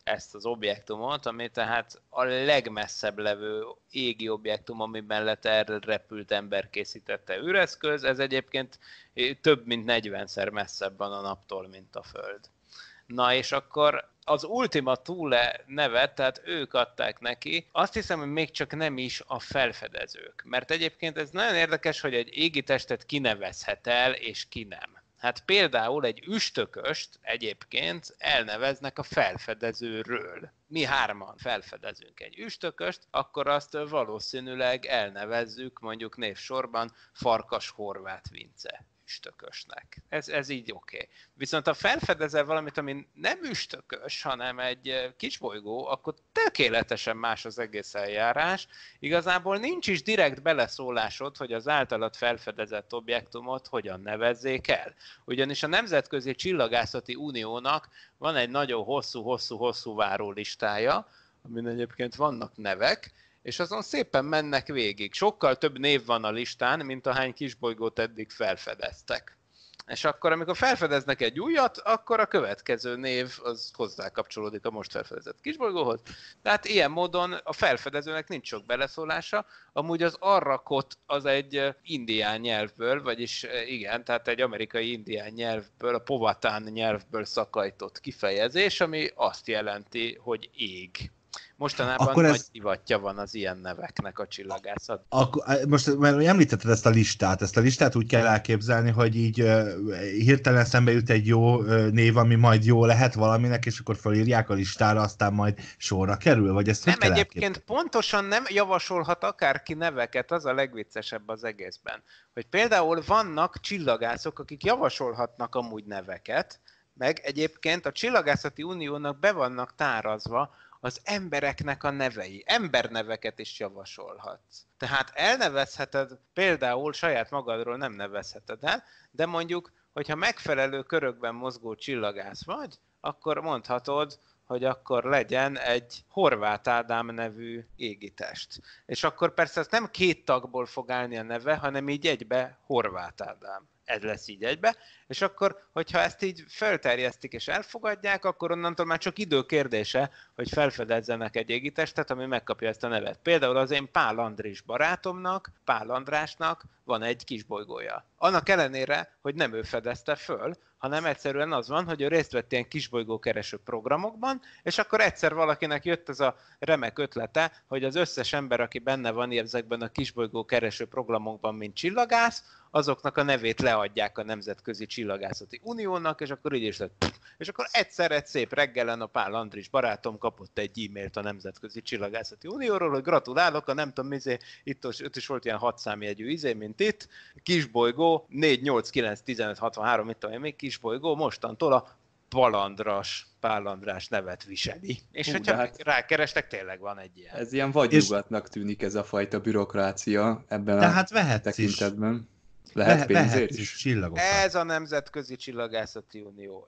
ezt az objektumot, ami tehát a legmesszebb levő égi objektum, ami mellett elrepült ember készítette űreszköz, ez egyébként több mint 40-szer messzebb van a naptól, mint a Föld. Na és akkor az Ultima Thule nevet, tehát ők adták neki, azt hiszem, hogy még csak nem is a felfedezők. Mert egyébként ez nagyon érdekes, hogy egy égi testet kinevezhet el, és ki nem. Hát például egy üstököst egyébként elneveznek a felfedezőről. Mi hárman felfedezünk egy üstököst, akkor azt valószínűleg elnevezzük mondjuk névsorban Farkas Horváth Vince üstökösnek. Ez így oké. Viszont ha felfedezel valamit, ami nem üstökös, hanem egy kisbolygó, akkor tökéletesen más az egész eljárás. Igazából nincs is direkt beleszólásod, hogy az általad felfedezett objektumot hogyan nevezzék el. Ugyanis a Nemzetközi Csillagászati Uniónak van egy nagyon hosszú váró listája, amin egyébként vannak nevek, és azon szépen mennek végig. Sokkal több név van a listán, mint ahány kisbolygót eddig felfedeztek. És akkor, amikor felfedeznek egy újat, akkor a következő név az hozzákapcsolódik a most felfedezett kisbolygóhoz. Tehát ilyen módon a felfedezőnek nincs sok beleszólása. Amúgy az Arrokoth az egy indián nyelvből, vagyis igen, tehát egy amerikai indián nyelvből, a povatán nyelvből szakajtott kifejezés, ami azt jelenti, hogy ég. Mostanában akkor nagy divatja van az ilyen neveknek a csillagászat. Most mert említetted ezt a listát úgy kell elképzelni, hogy így hirtelen szembe jut egy jó név, ami majd jó lehet valaminek, és akkor felírják a listára, aztán majd sorra kerül, vagy ezt nem kell egyébként elképzelni? Pontosan nem javasolhat akárki neveket, az a legviccesebb az egészben. Hogy például vannak csillagászok, akik javasolhatnak amúgy neveket, meg egyébként a Csillagászati Uniónak be vannak tárazva az embereknek a nevei. Emberneveket is javasolhatsz. Tehát elnevezheted, például saját magadról nem nevezheted el, de mondjuk, hogyha megfelelő körökben mozgó csillagász vagy, akkor mondhatod, hogy akkor legyen egy Horváth Ádám nevű égitest. És akkor persze ez nem két tagból fog állni a neve, hanem így egybe Horváth Ádám. Ez lesz így egybe, és akkor, hogyha ezt így felterjesztik és elfogadják, akkor onnantól már csak idő kérdése, hogy felfedezzenek egy égitestet, ami megkapja ezt a nevet. Például az én Pál András barátomnak, Pál Andrásnak van egy kisbolygója. Annak ellenére, hogy nem ő fedezte föl, hanem egyszerűen az van, hogy ő részt vett ilyen kisbolygókereső programokban, és akkor egyszer valakinek jött ez a remek ötlete, hogy az összes ember, aki benne van ezekben a kisbolygókereső programokban, mint csillagász, azoknak a nevét leadják a Nemzetközi Csillagászati Uniónak, és akkor így is lett. És akkor egyszer egy szép reggelen a Pál Andris barátom kapott egy e-mailt a Nemzetközi Csillagászati Unióról, hogy gratulálok, a nem tudom, itt is volt ilyen 6 számjegyű mint itt, kisbolygó 4891563, itt tudom még kisbolygó, mostantól a Balandras, Pál András nevet viseli. És hogyha hát rákerestek, tényleg van egy ilyen. Ez ilyen vadnyugatnak tűnik ez a fajta bürokrácia ebben tehát a tekintetben. Is. Lehet pénzért is. Ez a Nemzetközi Csillagászati Unió,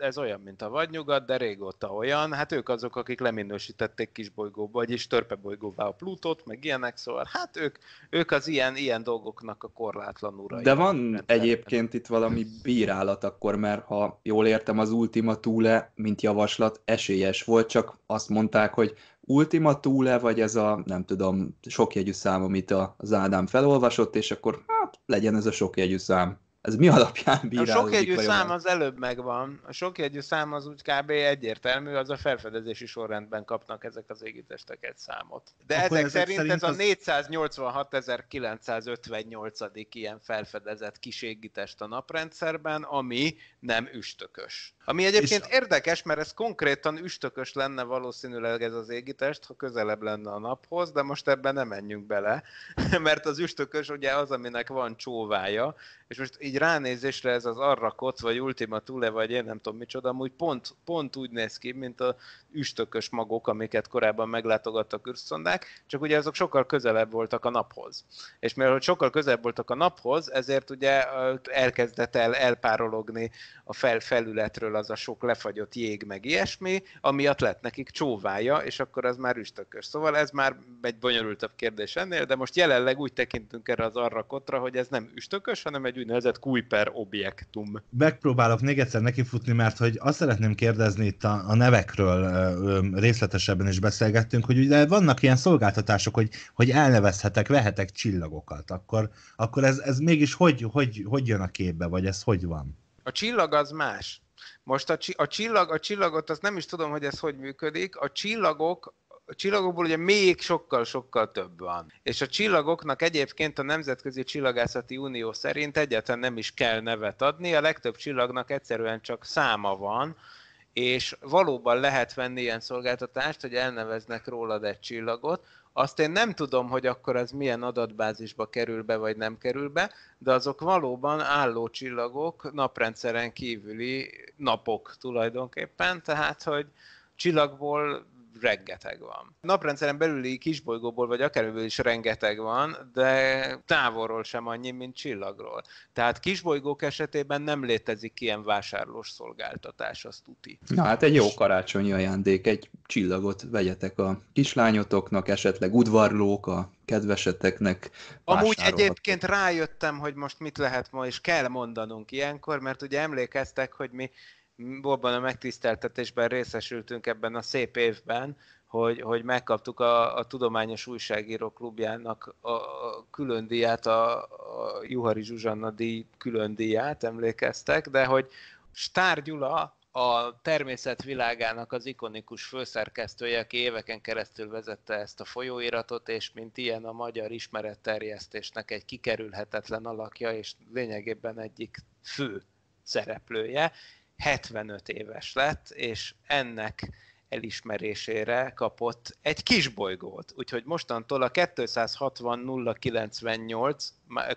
ez olyan, mint a vadnyugat, de régóta olyan. Hát ők azok, akik leminősítették kisbolygóba, vagyis törpebolygóvá a Plutót, meg ilyenek, szóval hát ők az ilyen dolgoknak a korlátlan urai. De van egyébként itt valami bírálat akkor, mert ha jól értem, az Ultima Thule, mint javaslat, esélyes volt, csak azt mondták, hogy Ultima Thule, vagy ez a, nem tudom, sokjegyű szám, amit az Ádám felolvasott, és akkor hát, legyen ez a sokjegyű szám. Ez mi alapján bírálódik? A sokjegyű szám az előbb megvan. A sokjegyű szám az úgy kb. Egyértelmű, az a felfedezési sorrendben kapnak ezek az égitestek egy számot. De akkor ezek szerint ez a 486.958. ilyen felfedezett kis égitest a naprendszerben, ami nem üstökös. Ami egyébként érdekes, mert ez konkrétan üstökös lenne valószínűleg ez az égitest, ha közelebb lenne a naphoz, de most ebben nem menjünk bele, mert az üstökös ugye az, aminek van csóvája, és most így ránézésre ez az Arrokoth, vagy Ultima Thule, vagy én nem tudom micsoda, amúgy pont úgy néz ki, mint az üstökös magok, amiket korábban meglátogattak űrszondák, csak ugye azok sokkal közelebb voltak a naphoz. És mivel sokkal közelebb voltak a naphoz, ezért ugye elkezdett elpárologni a felületről az a sok lefagyott jég, meg ilyesmi, amiatt lett nekik csóvája, és akkor az már üstökös. Szóval ez már egy bonyolultabb kérdés ennél, de most jelenleg úgy tekintünk erre az Arrokothra, hogy ez nem üstökös, hanem egy úgynevezett Kuiper objektum. Megpróbálok még egyszer nekifutni, mert hogy azt szeretném kérdezni itt a nevekről részletesebben is beszélgettünk, hogy ugye vannak ilyen szolgáltatások, hogy elnevezhetek, vehetek csillagokat, akkor ez mégis hogy jön a képbe, vagy ez hogy van? A csillag az más. Most a csillagot azt nem is tudom, hogy ez hogy működik. A csillagokból ugye még sokkal-sokkal több van. És a csillagoknak egyébként a Nemzetközi Csillagászati Unió szerint egyáltalán nem is kell nevet adni, a legtöbb csillagnak egyszerűen csak száma van, és valóban lehet venni ilyen szolgáltatást, hogy elneveznek rólad egy csillagot. Azt én nem tudom, hogy akkor az milyen adatbázisba kerül be, vagy nem kerül be, de azok valóban álló csillagok, naprendszeren kívüli napok tulajdonképpen, tehát hogy csillagból rengeteg van. Naprendszeren belüli kisbolygóból vagy akármiből is rengeteg van, de távolról sem annyi, mint csillagról. Tehát kisbolygók esetében nem létezik ilyen vásárlós szolgáltatás, azt tuti. Na hát egy jó karácsonyi ajándék, egy csillagot vegyetek a kislányotoknak, esetleg udvarlók a kedveseteknek. Amúgy egyébként rájöttem, hogy most mit lehet ma, és kell mondanunk ilyenkor, mert ugye emlékeztek, hogy mi abban a megtiszteltetésben részesültünk ebben a szép évben, hogy megkaptuk a Tudományos Újságírók Klubjának a külön díját, a Jumari Zsuzsanna Díj külön díját, emlékeztek, de hogy Sztáray Gyula, a természet világának az ikonikus főszerkesztője, aki éveken keresztül vezette ezt a folyóiratot, és mint ilyen a magyar ismeretterjesztésnek egy kikerülhetetlen alakja, és lényegében egyik fő szereplője, 75 éves lett, és ennek elismerésére kapott egy kisbolygót. Úgyhogy mostantól a 260-098,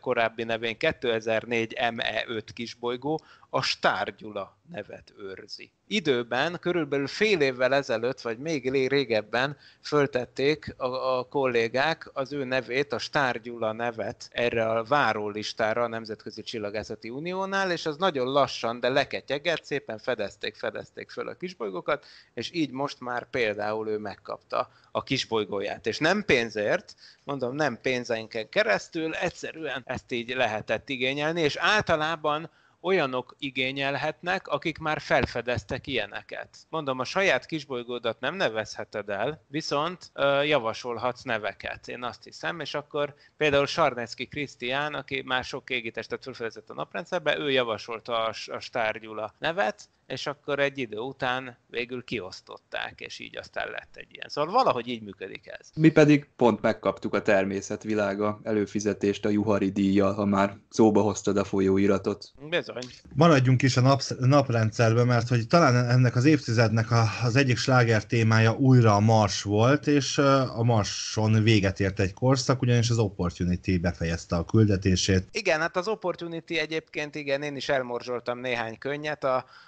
korábbi nevén 2004 ME5 kisbolygó a Sztáray Gyula nevet őrzi. Időben, körülbelül fél évvel ezelőtt, vagy még régebben föltették a kollégák az ő nevét, a Sztáray Gyula nevet erre a várólistára a Nemzetközi Csillagászati Uniónál, és az nagyon lassan, de leketyeget, szépen fedezték föl a kisbolygókat, és így most már például ő megkapta a kisbolygóját. És nem pénzért, mondom, nem pénzeinken keresztül, egyszerűen ezt így lehetett igényelni, és általában olyanok igényelhetnek, akik már felfedeztek ilyeneket. Mondom, a saját kisbolygódat nem nevezheted el, viszont javasolhatsz neveket, én azt hiszem, és akkor például Sarneszki Krisztián, aki már sok égitestet felfedezett a naprendszerbe, ő javasolta a Sztáray Gyula nevet, és akkor egy idő után végül kiosztották, és így aztán lett egy ilyen. Szóval valahogy így működik ez. Mi pedig pont megkaptuk a természetvilága előfizetést a Juhari díjjal, ha már szóba hoztad a folyóiratot. Bizony. Maradjunk is a naprendszerben, mert hogy talán ennek az évtizednek az egyik sláger témája újra a Mars volt, és a Marson véget ért egy korszak, ugyanis az Opportunity befejezte a küldetését. Igen, hát az Opportunity egyébként, igen, én is elmorzsoltam néhány könnyet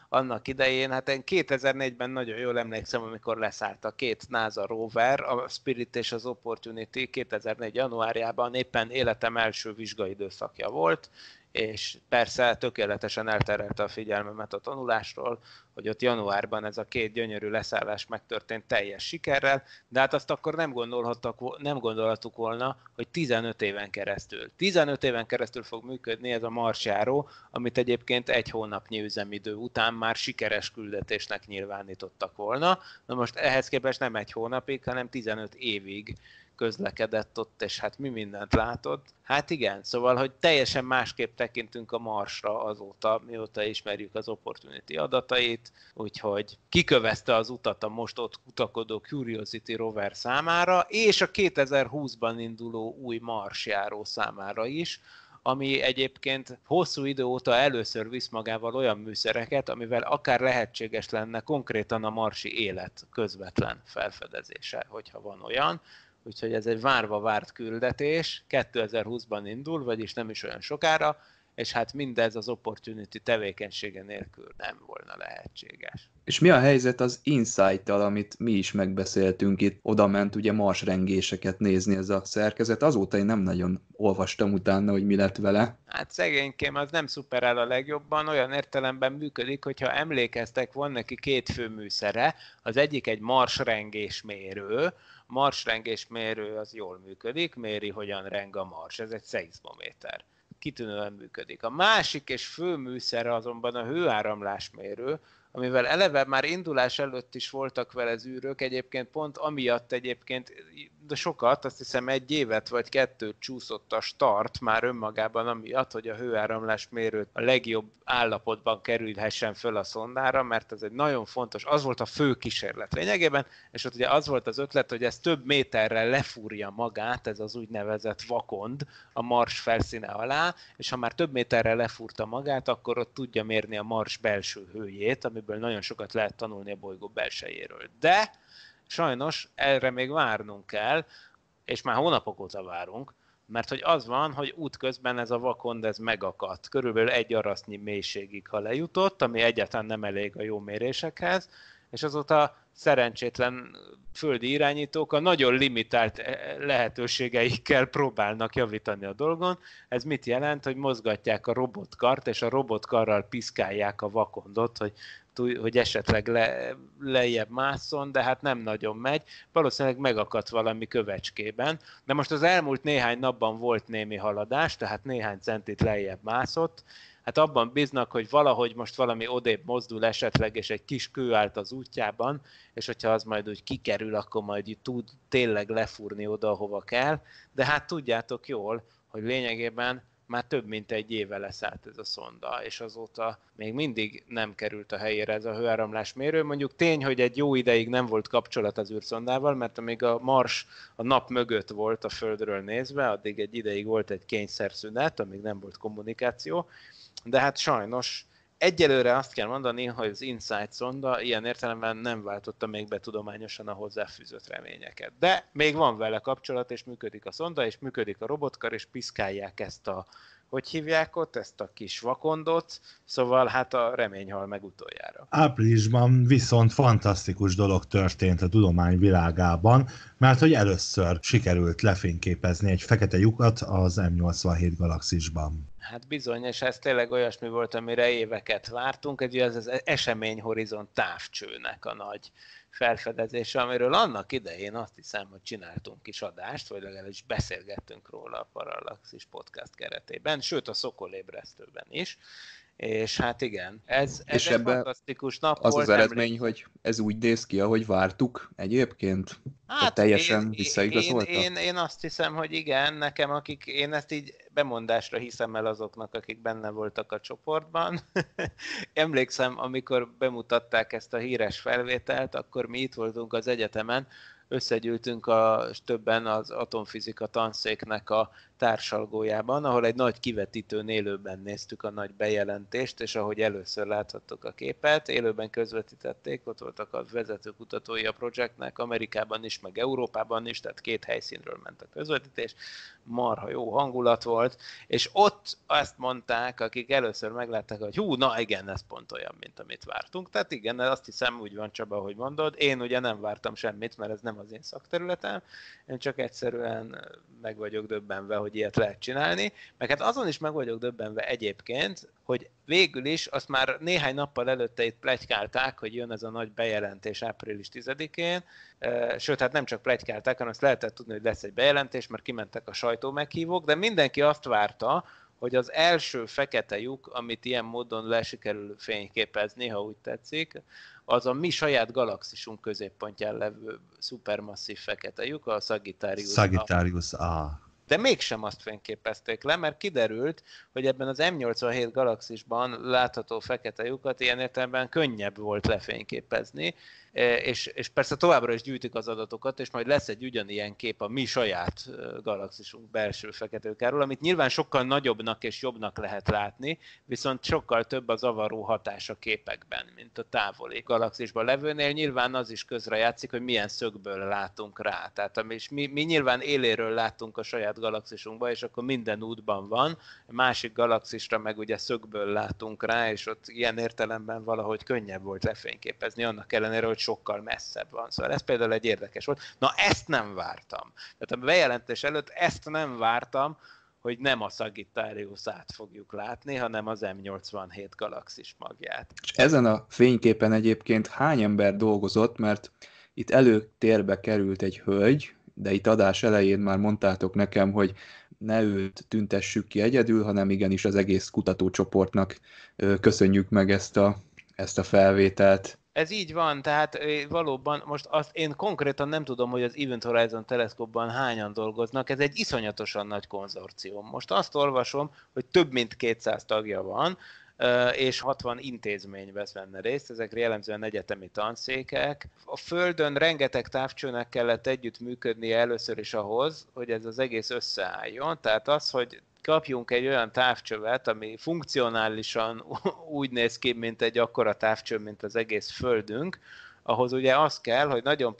annak idején, hát én 2004-ben nagyon jól emlékszem, amikor leszállt a két NASA rover, a Spirit és az Opportunity 2004. januárjában, éppen életem első vizsgaidőszakja volt, és persze tökéletesen elterelte a figyelmemet a tanulásról, hogy ott januárban ez a két gyönyörű leszállás megtörtént teljes sikerrel, de hát azt akkor nem gondoltuk volna, hogy 15 éven keresztül. 15 éven keresztül fog működni ez a marsjáró, amit egyébként egy hónapnyi üzemidő után már sikeres küldetésnek nyilvánítottak volna. Na most ehhez képest nem egy hónapig, hanem 15 évig közlekedett ott, és hát mi mindent látott. Hát igen, szóval, hogy teljesen másképp tekintünk a Marsra azóta, mióta ismerjük az Opportunity adatait, úgyhogy kikövezte az utat a most ott kutakodó Curiosity rover számára, és a 2020-ban induló új Marsjáró számára is, ami egyébként hosszú idő óta először visz magával olyan műszereket, amivel akár lehetséges lenne konkrétan a marsi élet közvetlen felfedezése, hogyha van olyan. Úgyhogy ez egy várva várt küldetés, 2020-ban indul, vagyis nem is olyan sokára, és hát mindez az Opportunity tevékenysége nélkül nem volna lehetséges. És mi a helyzet az Insight-tal, amit mi is megbeszéltünk itt? Oda ment ugye marsrengéseket nézni ez a szerkezet. Azóta én nem nagyon olvastam utána, hogy mi lett vele. Hát szegénykém, az nem szuperál a legjobban, olyan értelemben működik, hogyha emlékeztek, van neki két fő műszere, az egyik egy marsrengésmérő. Marsrengésmérő az jól működik, méri, hogyan reng a Mars, ez egy szeizmométer. Kitűnően működik. A másik és fő műszere azonban a hőáramlásmérő, amivel eleve már indulás előtt is voltak vele zűrök, egyébként pont amiatt de sokat, azt hiszem egy évet vagy kettőt csúszott a start már önmagában amiatt, hogy a hőáramlásmérőt a legjobb állapotban kerülhessen föl a szondára, mert ez egy nagyon fontos, az volt a fő kísérlet lényegében, és ott ugye az volt az ötlet, hogy ez több méterrel lefúrja magát, ez az úgynevezett vakond a Mars felszíne alá, és ha már több méterrel lefúrta magát, akkor ott tudja mérni a Mars belső hőjét, amiből nagyon sokat lehet tanulni a bolygó belsejéről. De sajnos erre még várnunk kell, és már hónapok óta várunk, mert hogy az van, hogy útközben ez a vakond ez megakadt. Körülbelül egy arasznyi mélységig, ha lejutott, ami egyáltalán nem elég a jó mérésekhez, és azóta szerencsétlen földi irányítók a nagyon limitált lehetőségeikkel próbálnak javítani a dolgon. Ez mit jelent, hogy mozgatják a robotkart, és a robotkarral piszkálják a vakondot, hogy esetleg lejjebb másszon, de hát nem nagyon megy. Valószínűleg megakadt valami kövecskében. De most az elmúlt néhány napban volt némi haladás, tehát néhány centit lejjebb mászott. Hát abban bíznak, hogy valahogy most valami odébb mozdul esetleg, és egy kis kő állt az útjában, és hogyha az majd úgy kikerül, akkor majd így tud tényleg lefúrni oda, ahova kell. De hát tudjátok jól, hogy lényegében már több mint egy éve leszállt ez a szonda, és azóta még mindig nem került a helyére ez a hőáramlás mérő. Mondjuk tény, hogy egy jó ideig nem volt kapcsolat az űrszondával, mert amíg a Mars a nap mögött volt a Földről nézve, addig egy ideig volt egy kényszerszünet, amíg nem volt kommunikáció. De hát sajnos egyelőre azt kell mondani, hogy az Insight szonda ilyen értelemben nem váltotta még be tudományosan a hozzáfűzött reményeket. De még van vele kapcsolat, és működik a szonda, és működik a robotkar, és piszkálják ezt a, hogy hívják ott, ezt a kis vakondot, szóval hát a remény hal meg utoljára. Áprilisban viszont fantasztikus dolog történt a tudomány világában, mert hogy először sikerült lefényképezni egy fekete lyukat az M87 galaxisban. Hát bizony, és ez tényleg olyasmi volt, amire éveket vártunk, egy az az eseményhorizont távcsőnek a nagy felfedezése, amiről annak idején azt hiszem, hogy csináltunk is adást, vagy legalábbis beszélgettünk róla a Parallaxis podcast keretében, sőt a Szokolébresztőben is, és hát igen, ez egy fantasztikus nap az volt. Az az eredmény, hogy ez úgy néz ki, ahogy vártuk egyébként, hát teljesen visszaigazolta. Én azt hiszem, hogy igen, nekem akik, én ezt így bemondásra hiszem el azoknak, akik benne voltak a csoportban. Emlékszem, amikor bemutatták ezt a híres felvételt, akkor mi itt voltunk az egyetemen, összegyűltünk többen az atomfizika tanszéknek a társalgójában, ahol egy nagy kivetítőn élőben néztük a nagy bejelentést, és ahogy először láthattuk a képet, élőben közvetítették, ott voltak a vezető kutatói a projektnek, Amerikában is, meg Európában is, tehát két helyszínről ment a közvetítés, marha jó hangulat volt, és ott azt mondták, akik először meglátták, hogy hú, na igen, ez pont olyan, mint amit vártunk, tehát igen, azt hiszem úgy van, Csaba, hogy mondod, én ugye nem vártam semmit, mert ez nem az én szakterületem, én csak egyszerűen meg vagyok döbbenve, hogy ilyet lehet csinálni, meg hát azon is meg vagyok döbbenve egyébként, hogy végül is azt már néhány nappal előtte itt pletykálták, hogy jön ez a nagy bejelentés április 10-én, sőt, hát nem csak pletykálták, hanem azt lehetett tudni, hogy lesz egy bejelentés, mert kimentek a sajtómeghívók, de mindenki azt várta, hogy az első fekete lyuk, amit ilyen módon lesikerül fényképezni, ha úgy tetszik, az a mi saját galaxisunk középpontján levő szupermasszív fekete lyuk, a Sagittarius A. De mégsem azt fényképezték le, mert kiderült, hogy ebben az M87 galaxisban látható fekete lyukat ilyen értelemben könnyebb volt lefényképezni, és persze továbbra is gyűjtik az adatokat, és majd lesz egy ugyanilyen kép a mi saját galaxisunk belső fekete lyukáról, amit nyilván sokkal nagyobbnak és jobbnak lehet látni, viszont sokkal több a zavaró hatás a képekben, mint a távoli galaxisban levőnél. Nyilván az is közrejátszik, hogy milyen szögből látunk rá. Tehát mi nyilván éléről látunk a saját galaxisunkba, és akkor minden útban van. A másik galaxisra meg ugye szögből látunk rá, és ott ilyen értelemben valahogy könnyebb volt lefényképezni, annak ellenére, hogy sokkal messzebb van. Szóval ez például egy érdekes volt. Na ezt nem vártam. Tehát a bejelentés előtt ezt nem vártam, hogy nem a Sagittarius-át fogjuk látni, hanem az M87 galaxis magját. És ezen a fényképen egyébként hány ember dolgozott, mert itt előtérbe került egy hölgy, de itt adás elején már mondtátok nekem, hogy ne őt tüntessük ki egyedül, hanem igenis az egész kutatócsoportnak köszönjük meg ezt a felvételt. Ez így van, tehát valóban most azt én konkrétan nem tudom, hogy az Event Horizon teleszkópban hányan dolgoznak, ez egy iszonyatosan nagy konzorcium. Most azt olvasom, hogy több mint 200 tagja van, és 60 intézmény vesz benne részt, ezek jellemzően egyetemi tanszékek. A Földön rengeteg távcsőnek kellett együttműködnie először is ahhoz, hogy ez az egész összeálljon, tehát az, hogy kapjunk egy olyan távcsövet, ami funkcionálisan úgy néz ki, mint egy akkora távcső, mint az egész Földünk, ahhoz ugye az kell, hogy nagyon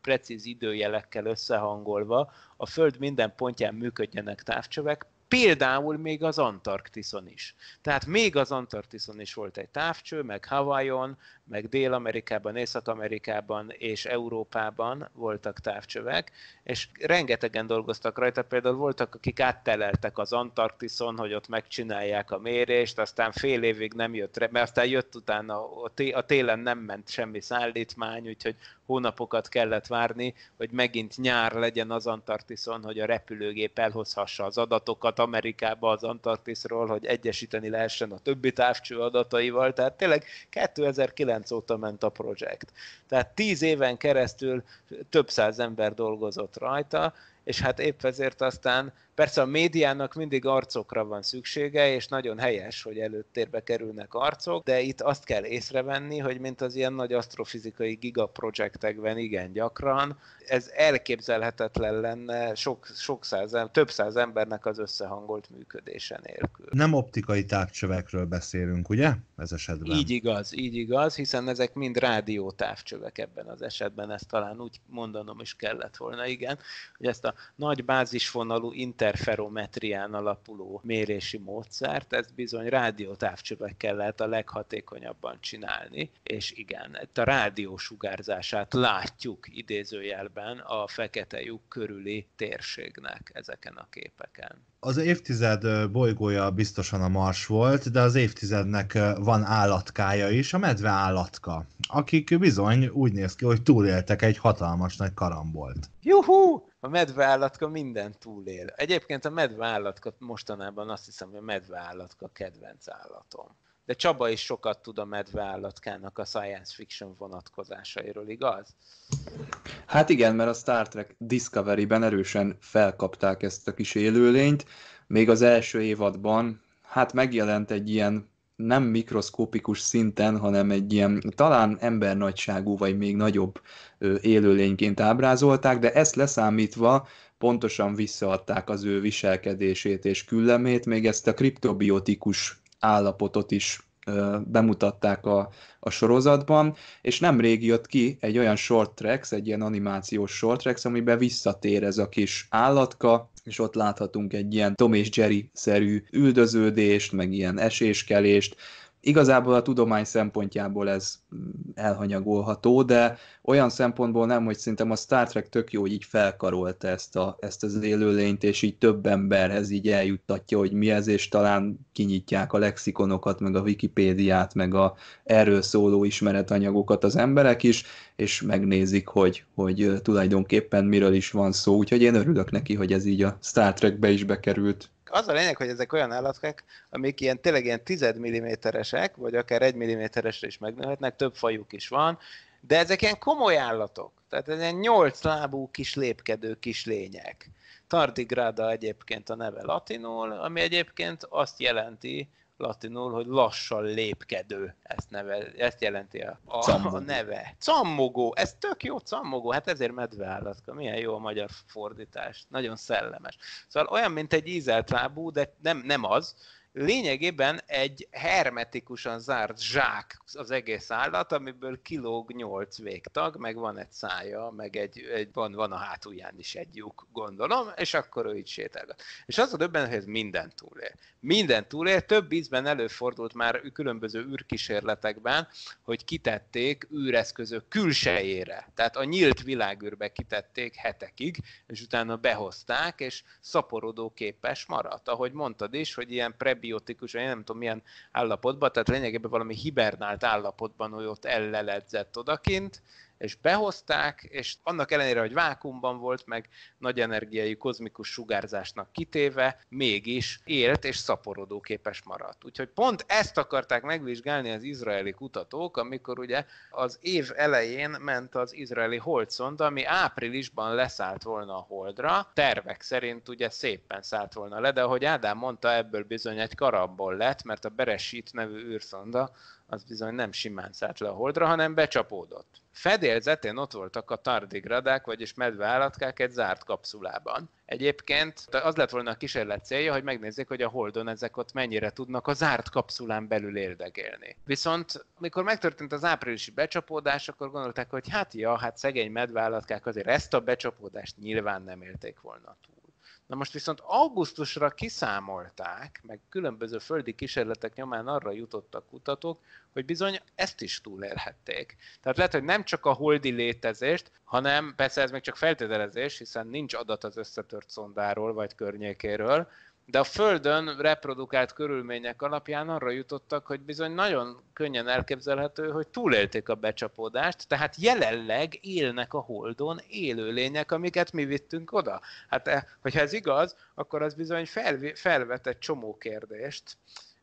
precíz időjelekkel összehangolva a Föld minden pontján működjenek távcsövek, Például még az Antarktiszon is. Tehát még az Antarktiszon is volt egy távcső, meg Hawaiion, meg Dél-Amerikában, Észak-Amerikában és Európában voltak távcsövek, és rengetegen dolgoztak rajta, például voltak, akik átteleltek az Antarktiszon, hogy ott megcsinálják a mérést, aztán fél évig nem jött, mert aztán jött utána, a télen nem ment semmi szállítmány, úgyhogy hónapokat kellett várni, hogy megint nyár legyen az Antarktiszon, hogy a repülőgép elhozhassa az adatokat Amerikába az Antarktiszról, hogy egyesíteni lehessen a többi távcső adataival, tehát tényleg 2009 óta ment a projekt. Tehát 10 éven keresztül több száz ember dolgozott rajta, és hát épp ezért aztán persze a médiának mindig arcokra van szüksége, és nagyon helyes, hogy előtérbe kerülnek arcok, de itt azt kell észrevenni, hogy mint az ilyen nagy asztrofizikai gigaprojektekben igen gyakran, ez elképzelhetetlen lenne több száz embernek az összehangolt működése nélkül. Nem optikai távcsövekről beszélünk, ugye? Ez esetben. Így igaz, hiszen ezek mind rádió távcsövek ebben az esetben, ezt talán úgy mondanom is kellett volna, igen, hogy ezt a nagy bázisvonalú interferometrián alapuló mérési módszert, ezt bizony rádiótávcsövekkel lehet a leghatékonyabban csinálni, és igen, a rádió sugárzását látjuk idézőjelben a fekete lyuk körüli térségnek ezeken a képeken. Az évtized bolygója biztosan a Mars volt, de az évtizednek van állatkája is, a medveállatka, akik bizony úgy néz ki, hogy túléltek egy hatalmas nagy karambolt. Juhú! A medveállatka mindent túlél. Egyébként a medveállatka mostanában azt hiszem, hogy a medveállatka kedvenc állatom. De Csaba is sokat tud a medveállatkának a science fiction vonatkozásairól, igaz? Hát igen, mert a Star Trek Discovery-ben erősen felkapták ezt a kis élőlényt. Még az első évadban hát megjelent egy ilyen nem mikroszkópikus szinten, hanem egy ilyen talán embernagyságú, vagy még nagyobb élőlényként ábrázolták, de ezt leszámítva pontosan visszaadták az ő viselkedését és küllemét, még ezt a kriptobiotikus állapotot is bemutatták a sorozatban, és nemrég jött ki egy olyan short tracks, egy ilyen animációs short tracks, amiben visszatér ez a kis állatka, és ott láthatunk egy ilyen Tom és Jerry-szerű üldöződést, meg ilyen eséskelést. Igazából a tudomány szempontjából ez elhanyagolható, de olyan szempontból nem, hogy szerintem a Star Trek tök jó, hogy így felkarolta ezt az élőlényt, és így több emberhez így eljuttatja, hogy mi ez, és talán kinyitják a lexikonokat, meg a Wikipédiát, meg a erről szóló ismeretanyagokat az emberek is, és megnézik, hogy tulajdonképpen miről is van szó. Úgyhogy én örülök neki, hogy ez így a Star Trekbe is bekerült. Az a lényeg, hogy ezek olyan állatkák, amik ilyen, tényleg ilyen 10 mm-esek, vagy akár 1 mm-esre is megnőhetnek, több fajuk is van, de ezek ilyen komoly állatok, tehát ilyen 8 lábú kis lépkedő kis lények. Tardigrada egyébként a neve latinul, ami egyébként azt jelenti latinul, hogy lassan lépkedő, ezt jelenti a neve. Cammogó, ez tök jó, cammogó, hát ezért medveállatka, milyen jó a magyar fordítás, nagyon szellemes. Szóval olyan, mint egy ízelt lábú, de nem az, lényegében egy hermetikusan zárt zsák az egész állat, amiből kilóg 8 végtag, meg van egy szája, meg van a hátulján is egy lyuk, gondolom, és akkor ő így sétálgat. És az a döbbenet, hogy ez minden túlél. Minden túlél, több ízben előfordult már különböző űrkísérletekben, hogy kitették űreszközök külsejére. Tehát a nyílt világűrbe kitették hetekig, és utána behozták, és szaporodó képes maradt. Ahogy mondtad is, hogy ilyen prebiotikus, vagy nem tudom milyen állapotban, tehát lényegében valami hibernált állapotban, hogy ott elleledzett odakint, és behozták, és annak ellenére, hogy vákuumban volt, meg nagy energiai kozmikus sugárzásnak kitéve, mégis élt és szaporodóképes maradt. Úgyhogy pont ezt akarták megvizsgálni az izraeli kutatók, amikor ugye az év elején ment az izraeli holdszonda, ami áprilisban leszállt volna a holdra, tervek szerint ugye szépen szállt volna le, de ahogy Ádám mondta, ebből bizony egy karambol lett, mert a Bereshit nevű űrszonda az bizony nem simán szállt le a holdra, hanem becsapódott. Fedélzetén ott voltak a tardigradák, vagyis medveállatkák egy zárt kapszulában. Egyébként az lett volna a kísérlet célja, hogy megnézzék, hogy a Holdon ezek ott mennyire tudnak a zárt kapszulán belül érdegélni. Viszont mikor megtörtént az áprilisi becsapódás, akkor gondolták, hogy hát szegény medveállatkák azért ezt a becsapódást nyilván nem élték volna túl. Na most viszont augusztusra kiszámolták, meg különböző földi kísérletek nyomán arra jutottak kutatók, hogy bizony ezt is túlélhették. Tehát lehet, hogy nem csak a holdi létezést, hanem persze ez még csak feltételezés, hiszen nincs adat az összetört szondáról vagy környékéről, de a Földön reprodukált körülmények alapján arra jutottak, hogy bizony nagyon könnyen elképzelhető, hogy túlélték a becsapódást, tehát jelenleg élnek a Holdon élőlények, amiket mi vittünk oda. Hát, hogyha ez igaz, akkor az bizony felvet egy csomó kérdést,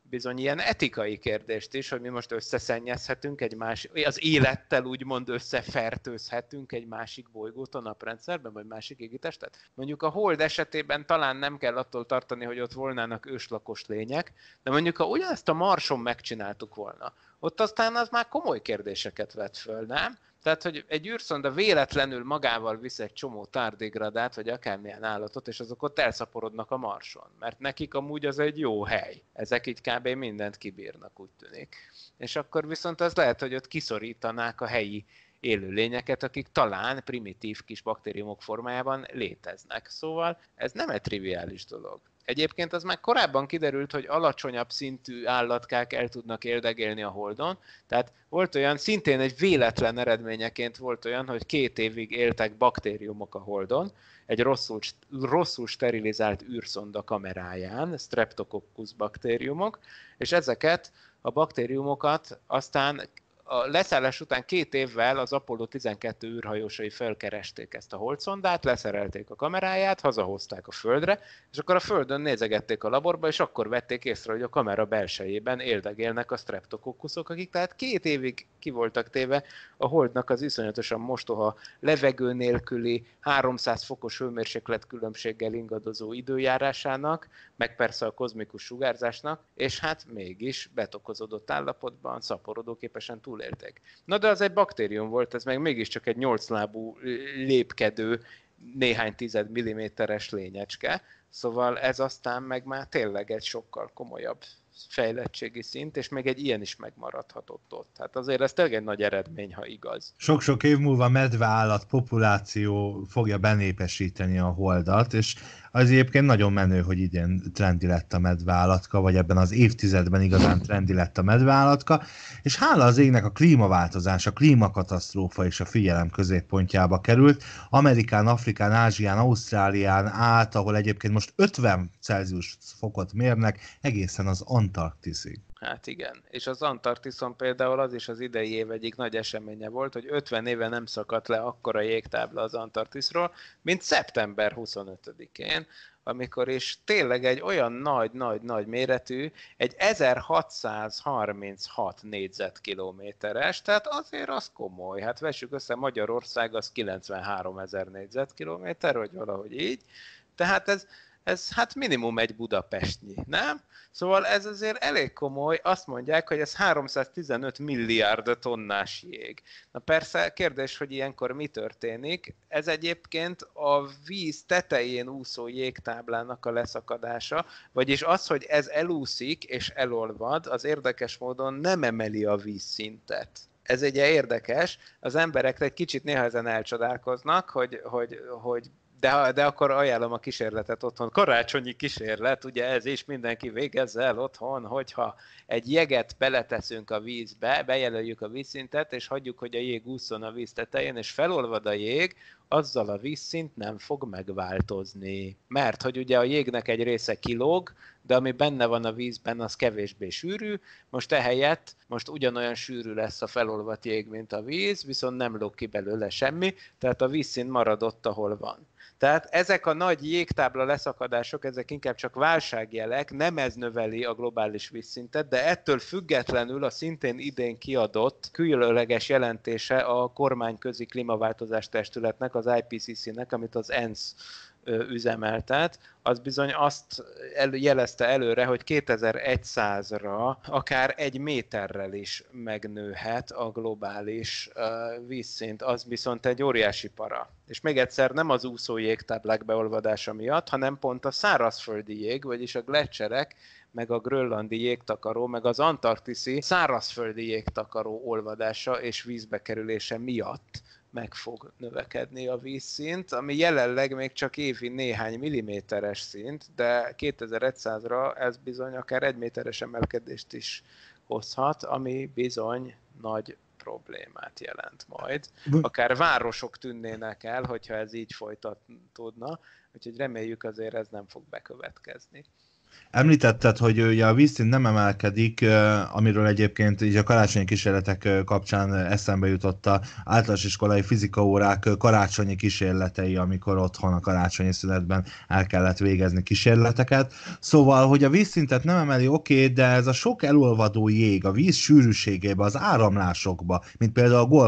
bizony ilyen etikai kérdést is, hogy mi most összeszennyezhetünk egy másik, az élettel úgymond összefertőzhetünk egy másik bolygót a naprendszerben, vagy másik égitestet. Mondjuk a Hold esetében talán nem kell attól tartani, hogy ott volnának őslakos lények, de mondjuk ha ugyanezt a Marson megcsináltuk volna, ott aztán az már komoly kérdéseket vet föl, nem? Tehát, hogy egy űrszonda véletlenül magával visz egy csomó tárdégradát, vagy akármilyen állatot, és azok ott elszaporodnak a Marson. Mert nekik amúgy az egy jó hely. Ezek így kb. Mindent kibírnak, úgy tűnik. És akkor viszont az lehet, hogy ott kiszorítanák a helyi élőlényeket, akik talán primitív kis baktériumok formájában léteznek. Szóval ez nem egy triviális dolog. Egyébként az már korábban kiderült, hogy alacsonyabb szintű állatkák el tudnak érdegélni a Holdon. Tehát volt olyan, szintén egy véletlen eredményeként volt olyan, hogy 2 évig éltek baktériumok a Holdon, egy rosszul sterilizált űrszonda kameráján, streptococcus baktériumok, és ezeket a baktériumokat aztán a leszállás után 2 évvel az Apollo 12 űrhajósai felkeresték ezt a holdszondát, leszerelték a kameráját, hazahozták a Földre, és akkor a Földön nézegették a laborba, és akkor vették észre, hogy a kamera belsejében éldegélnek a streptokokkuszok, akik tehát 2 évig ki voltak téve a Holdnak az iszonyatosan mostoha, levegő nélküli, 300 fokos hőmérséklet különbséggel ingadozó időjárásának, meg persze a kozmikus sugárzásnak, és hát mégis betokozódott állapotban szaporodóképesen túlélték. Na de az egy baktérium volt, ez meg mégiscsak egy 8 lábú lépkedő, néhány 10 milliméteres lényecske, szóval ez aztán meg már tényleg egy sokkal komolyabb fejlettségi szint, és még egy ilyen is megmaradhatott ott. Hát azért ez tényleg egy nagy eredmény, ha igaz. Sok-sok év múlva medveállat populáció fogja benépesíteni a Holdat, és az egyébként nagyon menő, hogy idén trendi lett a medveállatka, vagy ebben az évtizedben igazán trendi lett a medveállatka, és hála az égnek a klímaváltozás, a klímakatasztrófa és a figyelem középpontjába került. Amerikán, Afrikán, Ázsián, Ausztrálián át, ahol egyébként most 50 Celsius fokot mérnek, egészen az Antarktiszig. Hát igen, és az Antarktiszon például az is az idei év egyik nagy eseménye volt, hogy 50 éve nem szakadt le akkora jégtábla az Antarktiszról, mint szeptember 25-én, amikor is tényleg egy olyan nagy-nagy-nagy méretű, egy 1636 négyzetkilométeres, tehát azért az komoly. Hát vessük össze, Magyarország az 93 000 négyzetkilométer, vagy valahogy így. Tehát ez hát minimum egy budapestnyi, nem? Szóval ez azért elég komoly, azt mondják, hogy ez 315 milliárd tonnás jég. Na persze, kérdés, hogy ilyenkor mi történik. Ez egyébként a víz tetején úszó jégtáblának a leszakadása, vagyis az, hogy ez elúszik és elolvad, az érdekes módon nem emeli a vízszintet. Ez ugye érdekes, az emberek egy kicsit néha ezen elcsodálkoznak, hogy de akkor ajánlom a kísérletet otthon. Karácsonyi kísérlet, ugye ez is, mindenki végezze el otthon, hogyha egy jeget beleteszünk a vízbe, bejelöljük a vízszintet, és hagyjuk, hogy a jég ússzon a víz tetején, és felolvad a jég, azzal a vízszint nem fog megváltozni. Mert hogy ugye a jégnek egy része kilóg, de ami benne van a vízben, az kevésbé sűrű. Most ehelyett ugyanolyan sűrű lesz a felolvat jég, mint a víz, viszont nem lóg ki belőle semmi, tehát a vízszint marad ott, ahol van. Tehát ezek a nagy jégtábla leszakadások, ezek inkább csak válságjelek, nem ez növeli a globális vízszintet, de ettől függetlenül a szintén idén kiadott különleges jelentése a kormányközi klímaváltozás testületnek, az IPCC-nek, amit az ENSZ üzemeltet, az bizony azt jelezte előre, hogy 2100-ra akár 1 méterrel is megnőhet a globális vízszint. Az viszont egy óriási para. És még egyszer nem az úszó jégtáblák beolvadása miatt, hanem pont a szárazföldi jég, vagyis a gleccserek, meg a grönlandi jégtakaró, meg az antarktiszi szárazföldi jégtakaró olvadása és vízbekerülése miatt meg fog növekedni a vízszint, ami jelenleg még csak évi néhány milliméteres szint, de 2100-ra ez bizony akár 1 méteres emelkedést is hozhat, ami bizony nagy problémát jelent majd. Akár városok tűnnének el, hogyha ez így folytatódna, úgyhogy reméljük azért ez nem fog bekövetkezni. Említetted, hogy ugye a vízszint nem emelkedik, amiről egyébként így a karácsonyi kísérletek kapcsán eszembe jutott az általános iskolai fizikaórák karácsonyi kísérletei, amikor otthon a karácsonyi szünetben el kellett végezni kísérleteket. Szóval, hogy a vízszintet nem emeli, oké, de ez a sok elolvadó jég a víz sűrűségébe, az áramlásokba, mint például a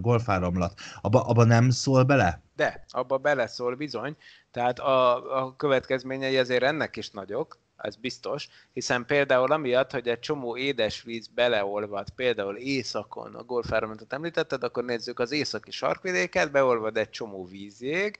golfáramlat, abba nem szól bele? De, abba beleszól bizony, tehát a következményei azért ennek is nagyok, ez biztos, hiszen például amiatt, hogy egy csomó édesvíz beleolvad, például északon, a golfáramlatot említetted, akkor nézzük az északi sarkvidéket, beolvad egy csomó vízjég,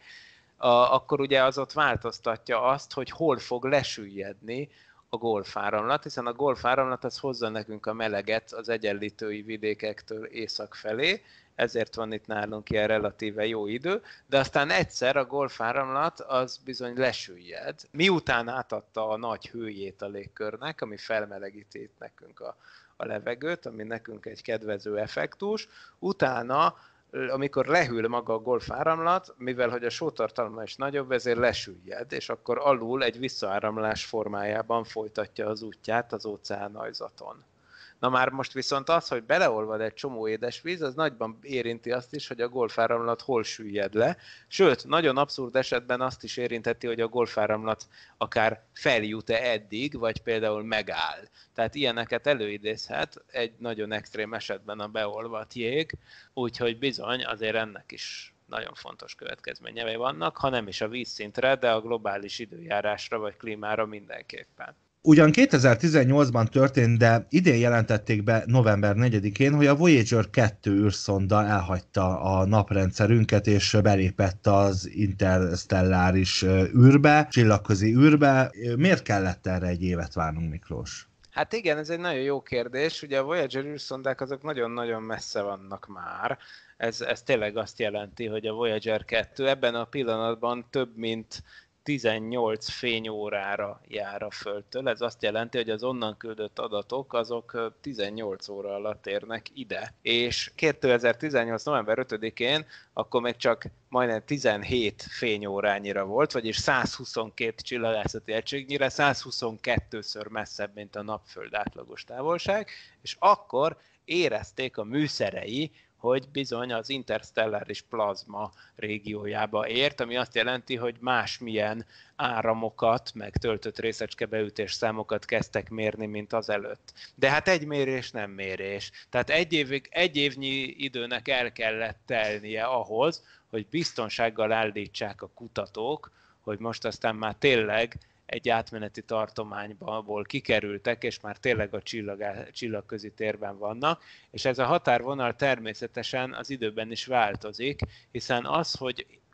akkor ugye az ott változtatja azt, hogy hol fog lesüllyedni a golfáramlat, hiszen a golfáramlat az hozza nekünk a meleget az egyenlítői vidékektől észak felé, ezért van itt nálunk ilyen relatíve jó idő, de aztán egyszer a golfáramlat az bizony lesüllyed. Miután átadta a nagy hőjét a légkörnek, ami felmelegíti itt nekünk a levegőt, ami nekünk egy kedvező effektus, utána, amikor lehűl maga a golfáramlat, mivel hogy a sótartalma is nagyobb, ezért lesüllyed, és akkor alul egy visszaáramlás formájában folytatja az útját az óceánajzaton. Na már most viszont az, hogy beleolvad egy csomó édesvíz, az nagyban érinti azt is, hogy a golfáramlat hol süllyed le. Sőt, nagyon abszurd esetben azt is érintheti, hogy a golfáramlat akár feljut-e eddig, vagy például megáll. Tehát ilyeneket előidézhet egy nagyon extrém esetben a beolvadt jég, úgyhogy bizony azért ennek is nagyon fontos következményei vannak, ha nem is a vízszintre, de a globális időjárásra vagy klímára mindenképpen. Ugyan 2018-ban történt, de idén jelentették be november 4-én, hogy a Voyager 2 űrszonda elhagyta a naprendszerünket, és belépett az interstelláris űrbe, csillagközi űrbe. Miért kellett erre egy évet várnunk, Miklós? Hát igen, ez egy nagyon jó kérdés. Ugye a Voyager űrszondák azok nagyon-nagyon messze vannak már. Ez tényleg azt jelenti, hogy a Voyager 2 ebben a pillanatban több mint 18 fényórára jár a Földtől, ez azt jelenti, hogy az onnan küldött adatok azok 18 óra alatt érnek ide. És 2018. november 5-én akkor még csak majdnem 17 fényórányira volt, vagyis 122 csillagászati egységnyire, 122-ször messzebb, mint a Napföld átlagos távolság, és akkor érezték a műszerei, hogy bizony az interstelláris plazma régiójába ért, ami azt jelenti, hogy másmilyen áramokat, meg töltött részecskebeütés számokat kezdtek mérni, mint azelőtt. De hát egy mérés nem mérés. Tehát egy évnyi időnek el kellett telnie ahhoz, hogy biztonsággal állítsák a kutatók, hogy most aztán már tényleg egy átmeneti tartományból kikerültek, és már tényleg a csillagközi térben vannak, és ez a határvonal természetesen az időben is változik, hiszen az,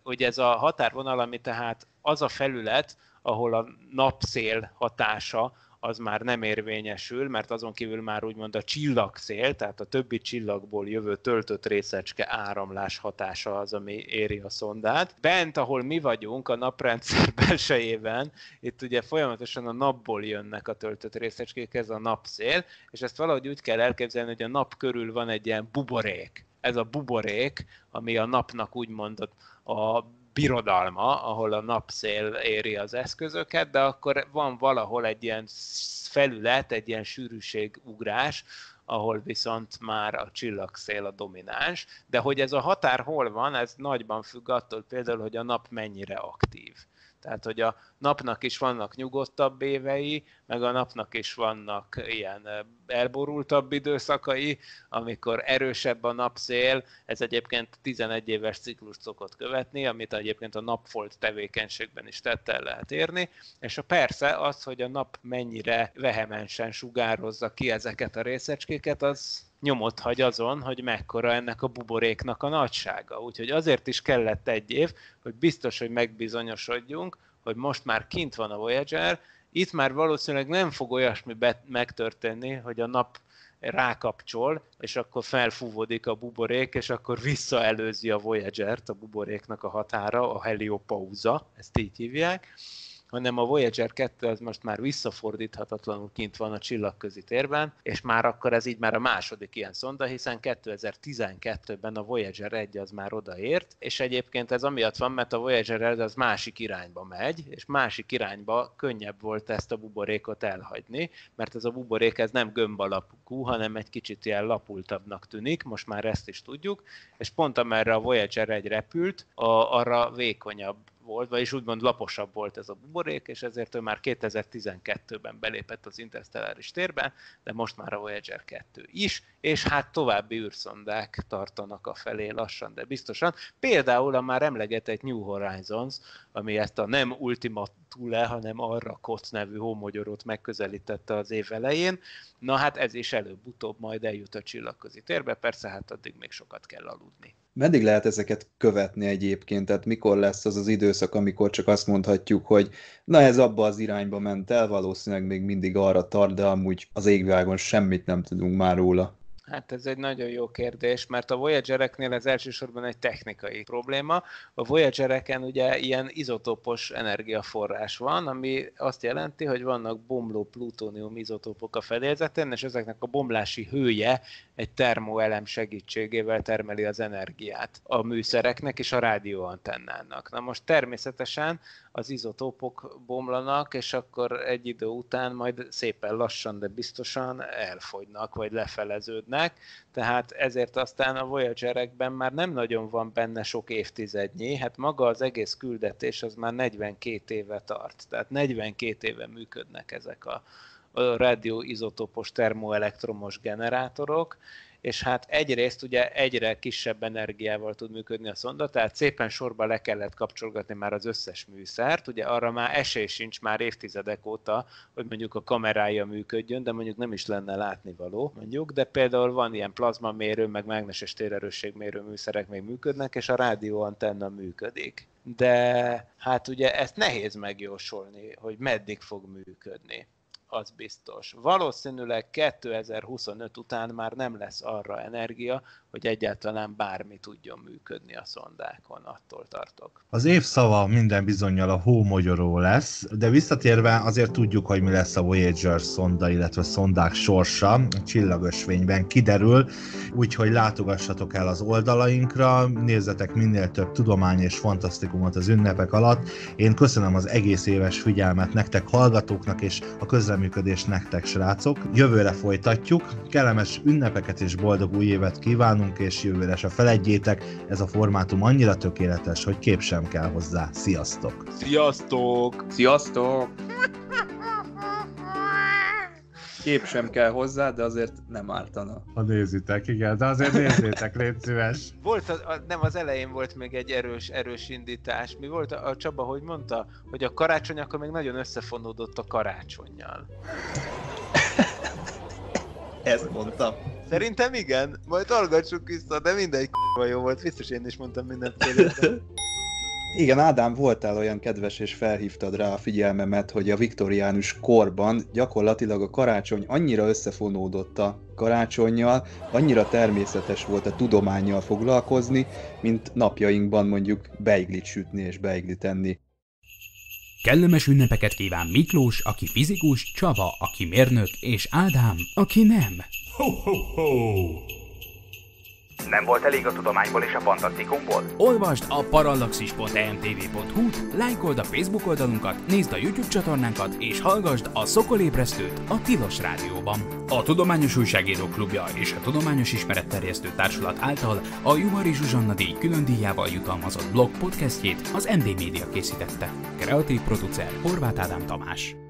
hogy ez a határvonal, ami tehát az a felület, ahol a napszél hatása az már nem érvényesül, mert azon kívül már úgymond a csillagszél, tehát a többi csillagból jövő töltött részecske áramlás hatása az, ami éri a szondát. Bent, ahol mi vagyunk, a naprendszer belsejében, itt ugye folyamatosan a napból jönnek a töltött részecskék, ez a napszél, és ezt valahogy úgy kell elképzelni, hogy a nap körül van egy ilyen buborék. Ez a buborék, ami a napnak úgymond a birodalma, ahol a napszél éri az eszközöket, de akkor van valahol egy ilyen felület, egy ilyen sűrűségugrás, ahol viszont már a csillagszél a domináns, de hogy ez a határ hol van, ez nagyban függ attól például, hogy a nap mennyire aktív. Tehát, hogy a napnak is vannak nyugodtabb évei, meg a napnak is vannak ilyen elborultabb időszakai, amikor erősebb a napszél, ez egyébként 11 éves ciklust szokott követni, amit egyébként a napfolt tevékenységben is el lehet érni, és persze az, hogy a nap mennyire vehemensen sugározza ki ezeket a részecskéket, az nyomot hagy azon, hogy mekkora ennek a buboréknak a nagysága. Úgyhogy azért is kellett egy év, hogy biztos, hogy megbizonyosodjunk, hogy most már kint van a Voyager, itt már valószínűleg nem fog olyasmi megtörténni, hogy a nap rákapcsol, és akkor felfúvódik a buborék, és akkor visszaelőzi a Voyager-t, a buboréknak a határa, a heliopauza, ezt így hívják, hanem a Voyager 2 az most már visszafordíthatatlanul kint van a csillagközi térben, és már akkor ez így már a második ilyen szonda, hiszen 2012-ben a Voyager 1 az már odaért, és egyébként ez amiatt van, mert a Voyager 1 az másik irányba megy, és másik irányba könnyebb volt ezt a buborékot elhagyni, mert ez a buborék ez nem gömb alapú, hanem egy kicsit ilyen lapultabbnak tűnik, most már ezt is tudjuk, és pont amerre a Voyager 1 repült, arra vékonyabb volt, vagyis úgymond laposabb volt ez a buborék, és ezért ő már 2012-ben belépett az interstelláris térbe, de most már a Voyager 2 is, és hát további űrszondák tartanak a felé lassan, de biztosan. Például a már emlegetett New Horizons, ami ezt a nem Ultima Thule, hanem Arrokoth nevű hómogyorót megközelítette az év elején. Na hát ez is előbb-utóbb majd eljut a csillagközi térbe, persze hát addig még sokat kell aludni. Meddig lehet ezeket követni egyébként? Tehát mikor lesz az az időszak, amikor csak azt mondhatjuk, hogy na ez abba az irányba ment el, valószínűleg még mindig arra tart, de amúgy az égvilágon semmit nem tudunk már róla. Hát ez egy nagyon jó kérdés, mert a Voyager-eknél ez elsősorban egy technikai probléma. A Voyager-eken ugye ilyen izotópos energiaforrás van, ami azt jelenti, hogy vannak bomló plutónium izotópok a fedélzeten, és ezeknek a bomlási hője egy termoelem segítségével termeli az energiát a műszereknek és a rádióantennának. Na most természetesen az izotópok bomlanak, és akkor egy idő után majd szépen lassan, de biztosan elfogynak, vagy lefeleződnek. Tehát ezért aztán a Voyager-ekben már nem nagyon van benne sok évtizednyi, hát maga az egész küldetés az már 42 éve tart, tehát 42 éve működnek ezek a radioizotopos termoelektromos generátorok, és hát egyrészt ugye egyre kisebb energiával tud működni a szonda, tehát szépen sorba le kellett kapcsolgatni már az összes műszert, ugye arra már esély sincs már évtizedek óta, hogy mondjuk a kamerája működjön, de mondjuk nem is lenne látnivaló, mondjuk, de például van ilyen plazmamérő, meg mágneses térerősségmérő műszerek még működnek, és a rádióantenna működik. De hát ugye ezt nehéz megjósolni, hogy meddig fog működni. Az biztos. Valószínűleg 2025 után már nem lesz arra energia, hogy egyáltalán bármi tudjon működni a szondákon, attól tartok. Az évszava minden bizonnyal a hómogyoró lesz, de visszatérve azért tudjuk, hogy mi lesz a Voyager szonda, illetve szondák sorsa a csillagösvényben kiderül, úgyhogy látogassatok el az oldalainkra, nézzetek minél több tudomány és fantasztikumot az ünnepek alatt. Én köszönöm az egész éves figyelmet nektek hallgatóknak és a közreműködés nektek, srácok. Jövőre folytatjuk, kellemes ünnepeket és boldog új évet kívánunk, és jövőre se feledjétek, ez a formátum annyira tökéletes, hogy kép sem kell hozzá. Sziasztok! Sziasztok! Sziasztok! Kép sem kell hozzá, de azért nem ártana. Ha nézitek, igen, de azért nézzétek, légy szíves. Volt, nem az elején volt még egy erős indítás. Mi volt a Csaba, hogy mondta, hogy a karácsony akkor még nagyon összefonódott a karácsonnyal. Ezt mondtam. Szerintem igen, majd hallgassuk vissza, de mindegy k***a jó volt, biztos én is mondtam mindenféle. Igen, Ádám, voltál olyan kedves, és felhívtad rá a figyelmemet, hogy a viktoriánus korban gyakorlatilag a karácsony annyira összefonódott a karácsonnyal, annyira természetes volt a tudománnyal foglalkozni, mint napjainkban mondjuk beiglit sütni és beiglit enni. Kellemes ünnepeket kíván Miklós, aki fizikus, Csaba, aki mérnök, és Ádám, aki nem. Ho, ho, ho! Nem volt elég a tudományból és a fantasztikumból? Olvasd a parallaxis.emtv.hu-t, lájkold a Facebook oldalunkat, nézd a YouTube csatornánkat, és hallgasd a Szokolébresztőt a Tilos Rádióban. A Tudományos Újságírók Klubja és a Tudományos Ismeretterjesztő Társulat által a Jumari Zsuzsanna Díj külön díjával jutalmazott blog podcastjét az MD Media készítette. Kreatív producer Horváth Ádám Tamás.